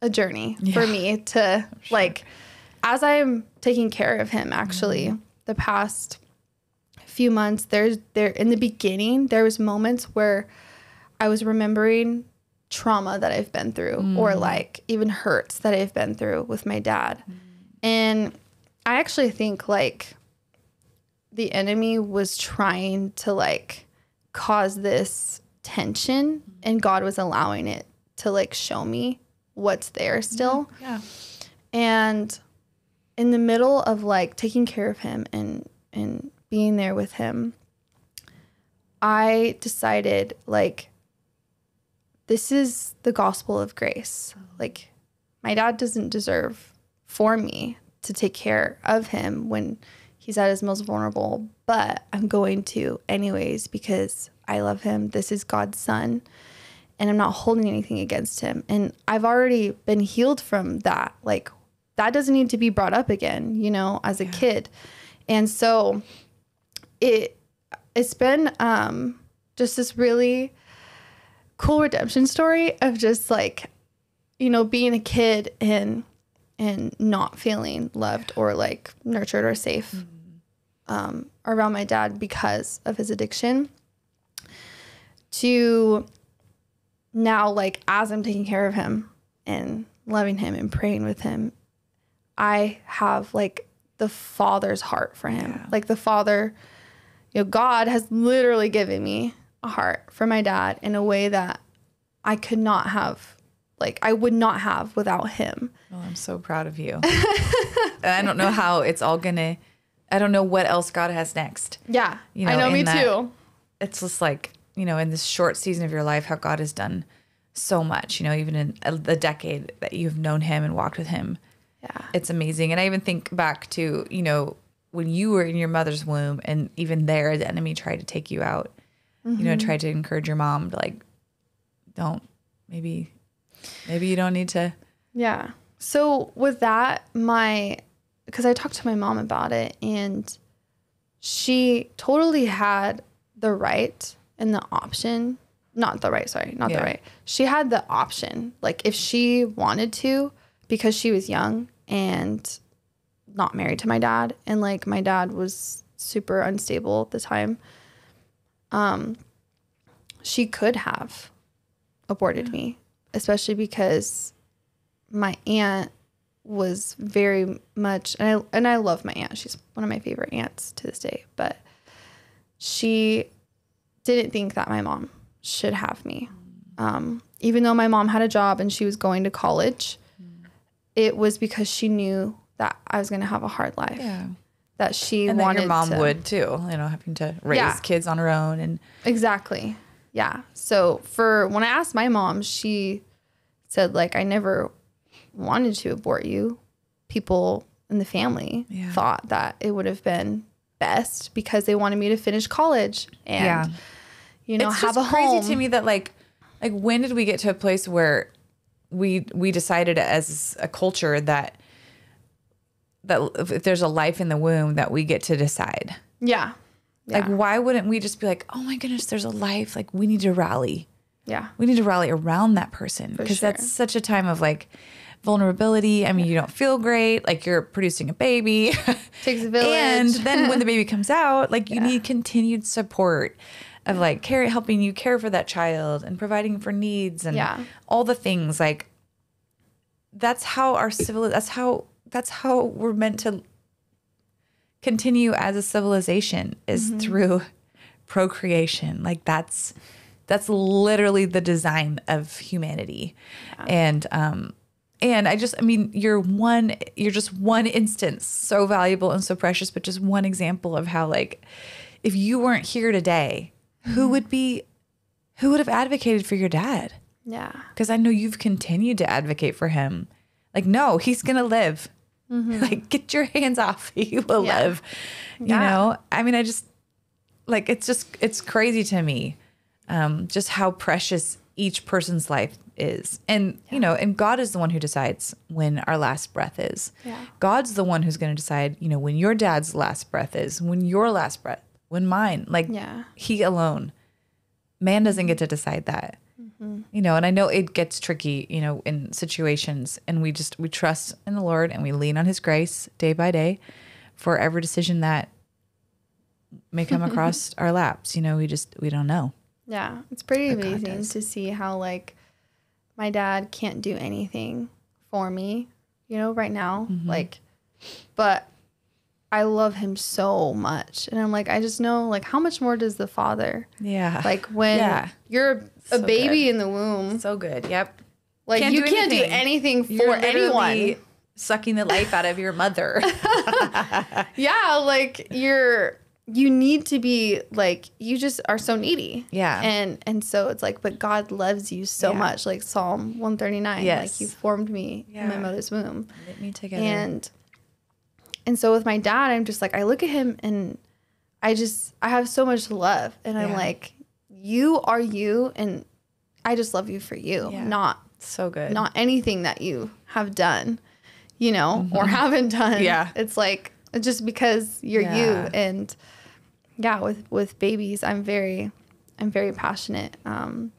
a journey yeah. for me to sure. like, as I'm taking care of him, actually, mm-hmm. the past few months, there's there in the beginning, there was moments where I was remembering trauma that I've been through mm. or like even hurts that I've been through with my dad. Mm. And I actually think like the enemy was trying to like cause this tension mm. and God was allowing it to like show me what's there still. Yeah. yeah. And in the middle of like taking care of him and, and being there with him, I decided like, this is the gospel of grace. Like my dad doesn't deserve for me to take care of him when he's at his most vulnerable, but I'm going to anyways, because I love him. This is God's son and I'm not holding anything against him. And I've already been healed from that. Like that doesn't need to be brought up again, you know, as a yeah. kid. And so it, it's been um, just this really cool redemption story of just like, you know, being a kid and, and not feeling loved or like nurtured or safe mm-hmm. um, around my dad because of his addiction, to now, like, as I'm taking care of him and loving him and praying with him, I have like the Father's heart for him. Yeah. Like the Father, you know, God has literally given me a heart for my dad in a way that I could not have, like I would not have without him. Well, I'm so proud of you. And I don't know how it's all gonna, I don't know what else God has next. Yeah, you know, I know, me that, too. It's just like, you know, in this short season of your life, how God has done so much, you know, even in a, a decade that you've known him and walked with him. Yeah. It's amazing. And I even think back to, you know, when you were in your mother's womb and even there, the enemy tried to take you out, mm-hmm. you know, tried to encourage your mom to like, don't, maybe, maybe you don't need to. Yeah. So with that, my, because I talked to my mom about it and she totally had the right and the option, not the right, sorry, not yeah. the right. She had the option. Like if she wanted to, because she was young and not married to my dad. And like my dad was super unstable at the time. Um, she could have aborted yeah. me, especially because my aunt was very much, and I, and I love my aunt. She's one of my favorite aunts to this day, but she didn't think that my mom should have me. Um, even though my mom had a job and she was going to college, it was because she knew that I was going to have a hard life. Yeah. That she and wanted. And your mom to, would too, you know, having to raise yeah. kids on her own and. Exactly. Yeah. So for when I asked my mom, she said like, I never wanted to abort you. People in the family yeah. thought that it would have been best because they wanted me to finish college and, yeah. you know, it's have a home. It's crazy to me that like, like when did we get to a place where we we decided as a culture that that if there's a life in the womb that we get to decide. Yeah. yeah. Like why wouldn't we just be like, oh my goodness, there's a life, like we need to rally. Yeah. We need to rally around that person because sure. that's such a time of like vulnerability. I mean, yeah. you don't feel great, like you're producing a baby. Takes a village. And then when the baby comes out, like you yeah. need continued support. Of like care, helping you care for that child and providing for needs and yeah. all the things like that's how our civil that's how that's how we're meant to continue as a civilization is mm-hmm. through procreation. Like that's that's literally the design of humanity. Yeah. And um And I just, I mean, you're one, you're just one instance, so valuable and so precious, but just one example of how, like, if you weren't here today, mm-hmm. who would be, who would have advocated for your dad? Yeah. Because I know you've continued to advocate for him. Like, no, he's going to live. Mm-hmm. Like, get your hands off. He will yeah. live. You yeah. know, I mean, I just, like, it's just, it's crazy to me um, just how precious each person's life is. And, yeah. you know, and God is the one who decides when our last breath is. Yeah. God's the one who's going to decide, you know, when your dad's last breath is, when your last breath, when mine, like yeah. he alone, man doesn't get to decide that. Mm-hmm. You know, and I know it gets tricky, you know, in situations, and we just, we trust in the Lord and we lean on his grace day by day for every decision that may come across our laps. You know, we just, we don't know. Yeah. It's pretty but amazing to see how, like, my dad can't do anything for me, you know, right now. Mm-hmm. Like, but I love him so much. And I'm like, I just know, like, how much more does the father? Yeah. Like, when yeah. you're a so baby good. in the womb. So good. Yep. Like, can't you do can't anything. do anything for you're anyone. Sucking the life out of your mother. yeah. Like, you're, you need to be, like, you just are so needy. Yeah. And, and so it's like, but God loves you so yeah. much. Like Psalm one thirty-nine. Yes. Like, you formed me yeah. in my mother's womb. Knit me together. And, And so with my dad, I'm just like, I look at him and I just, I have so much love. And I'm yeah. like, you are you. And I just love you for you. Yeah. Not so good. Not anything that you have done, you know, mm-hmm. or haven't done. Yeah. It's like, just because you're yeah. you. And yeah, with, with babies, I'm very, I'm very passionate um,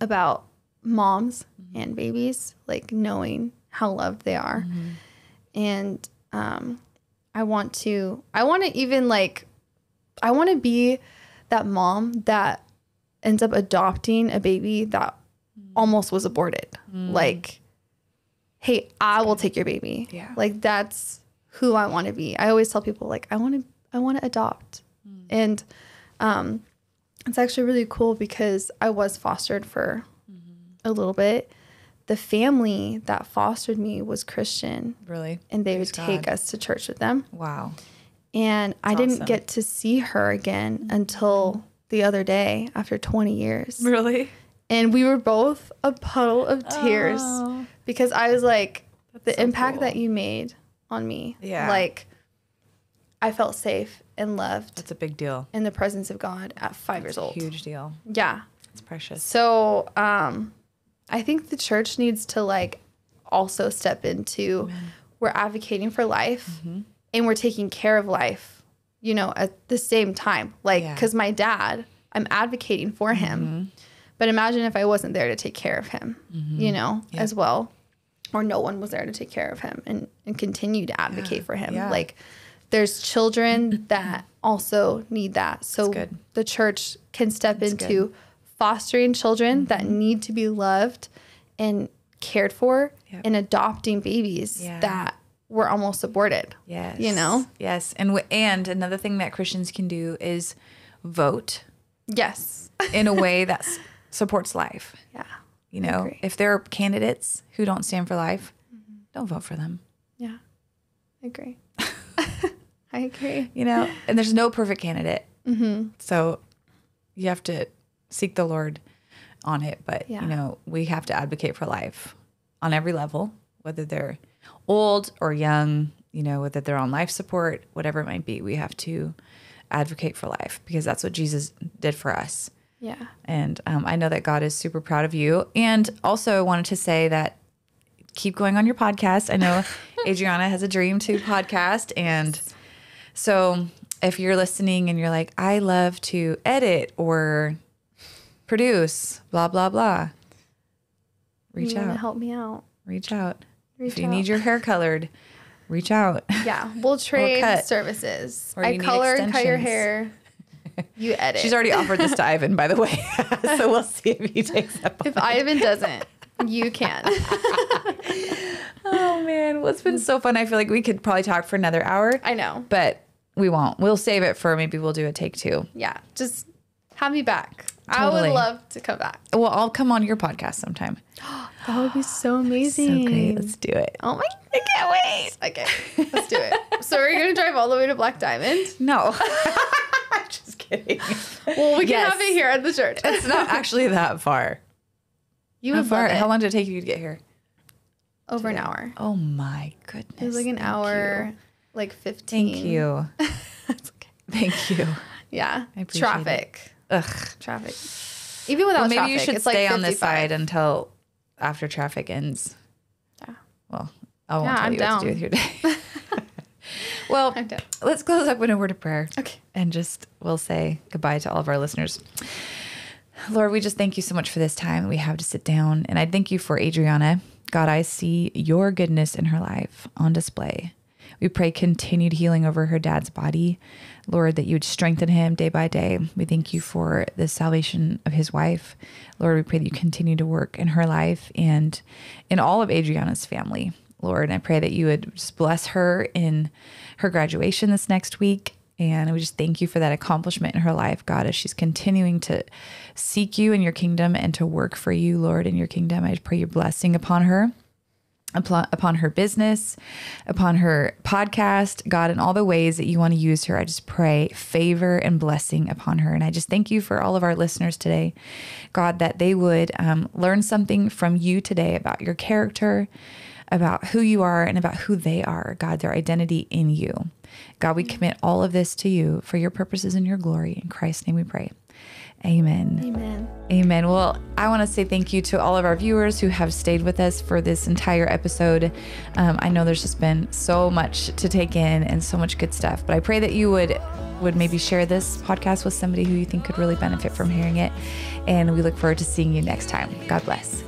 about moms mm-hmm. and babies, like knowing how loved they are. Mm-hmm. And um, I want to, I want to even like, I want to be that mom that ends up adopting a baby that almost was aborted. Mm. Like, hey, I will take your baby. Yeah. Like, that's who I want to be. I always tell people, like, I want to, I want to adopt. Mm. And, um, it's actually really cool because I was fostered for mm-hmm. a little bit. The family that fostered me was Christian. Really? And they Praise would take God. us to church with them. Wow. And That's I didn't awesome. get to see her again until the other day after twenty years. Really? And we were both a puddle of tears oh. because I was like, That's the so impact cool. that you made on me. Yeah. Like, I felt safe and loved. That's a big deal. In the presence of God at five That's years old. A huge deal. Yeah. It's precious. So, um... I think the church needs to, like, also step into Amen. we're advocating for life mm-hmm. and we're taking care of life, you know, at the same time. Like, because yeah. my dad, I'm advocating for him. Mm-hmm. But imagine if I wasn't there to take care of him, mm-hmm. you know, yeah. as well. Or no one was there to take care of him and, and continue to advocate yeah. for him. Yeah. Like, there's children that also need that. So the church can step That's into good. fostering children mm-hmm. that need to be loved and cared for yep. and adopting babies yeah. that were almost aborted. Yes. You know? Yes. And w and another thing that Christians can do is vote. Yes. in a way that s supports life. Yeah. You know, if there are candidates who don't stand for life, mm-hmm. don't vote for them. Yeah. I agree. I agree. You know, and there's no perfect candidate. Mm-hmm. So you have to seek the Lord on it. But, yeah. you know, we have to advocate for life on every level, whether they're old or young, you know, whether they're on life support, whatever it might be, we have to advocate for life because that's what Jesus did for us. Yeah. And um, I know that God is super proud of you. And also I wanted to say that keep going on your podcast. I know Adriana has a dream to podcast. And so if you're listening and you're like, I love to edit or produce, blah, blah, blah. Reach you out. To help me out. Reach out. Reach if you out. need your hair colored, reach out. Yeah, we'll trade we'll services. Or I color and cut your hair. You edit. She's already offered this to Ivan, by the way. So we'll see if he takes up on If it. Ivan doesn't, you can. Oh, man. Well, it's been so fun. I feel like we could probably talk for another hour. I know. But we won't. We'll save it for maybe we'll do a take two. Yeah, just have me back. Totally. I would love to come back. Well, I'll come on your podcast sometime. That would be so amazing. So great. Let's do it. Oh my, I can't wait. Okay, let's do it. So are you going to drive all the way to Black Diamond? No. Just kidding. Well, we can yes. have it here at the church. It's not actually that far. You how far? How long did it take you to get here? Over Today. an hour. Oh my goodness. It was like an Thank hour, you. like fifteen. Thank you. That's okay. Thank you. Yeah. I appreciate Traffic. It. Ugh, traffic. Even without well, maybe traffic, you should it's stay like on this side until after traffic ends. Yeah. Well, I won't yeah, tell I'm you down. what to do with your day. Well, let's close up with a word of prayer. Okay. And just we'll say goodbye to all of our listeners. Lord, we just thank you so much for this time we have to sit down. And I thank you for Adriana. God, I see your goodness in her life on display. We pray continued healing over her dad's body. Lord, that you would strengthen him day by day. We thank you for the salvation of his wife. Lord, we pray that you continue to work in her life and in all of Adriana's family, Lord. And I pray that you would just bless her in her graduation this next week. And we just thank you for that accomplishment in her life, God, as she's continuing to seek you in your kingdom and to work for you, Lord, in your kingdom. I pray your blessing upon her. Upon her business, upon her podcast, God, in all the ways that you want to use her. I just pray favor and blessing upon her. And I just thank you for all of our listeners today, God, that they would um, learn something from you today about your character, about who you are and about who they are, God, their identity in you. God, we commit all of this to you for your purposes and your glory. In Christ's name we pray. Amen. Amen. Amen. Well, I want to say thank you to all of our viewers who have stayed with us for this entire episode. Um, I know there's just been so much to take in and so much good stuff, but I pray that you would would maybe share this podcast with somebody who you think could really benefit from hearing it. And we look forward to seeing you next time. God bless.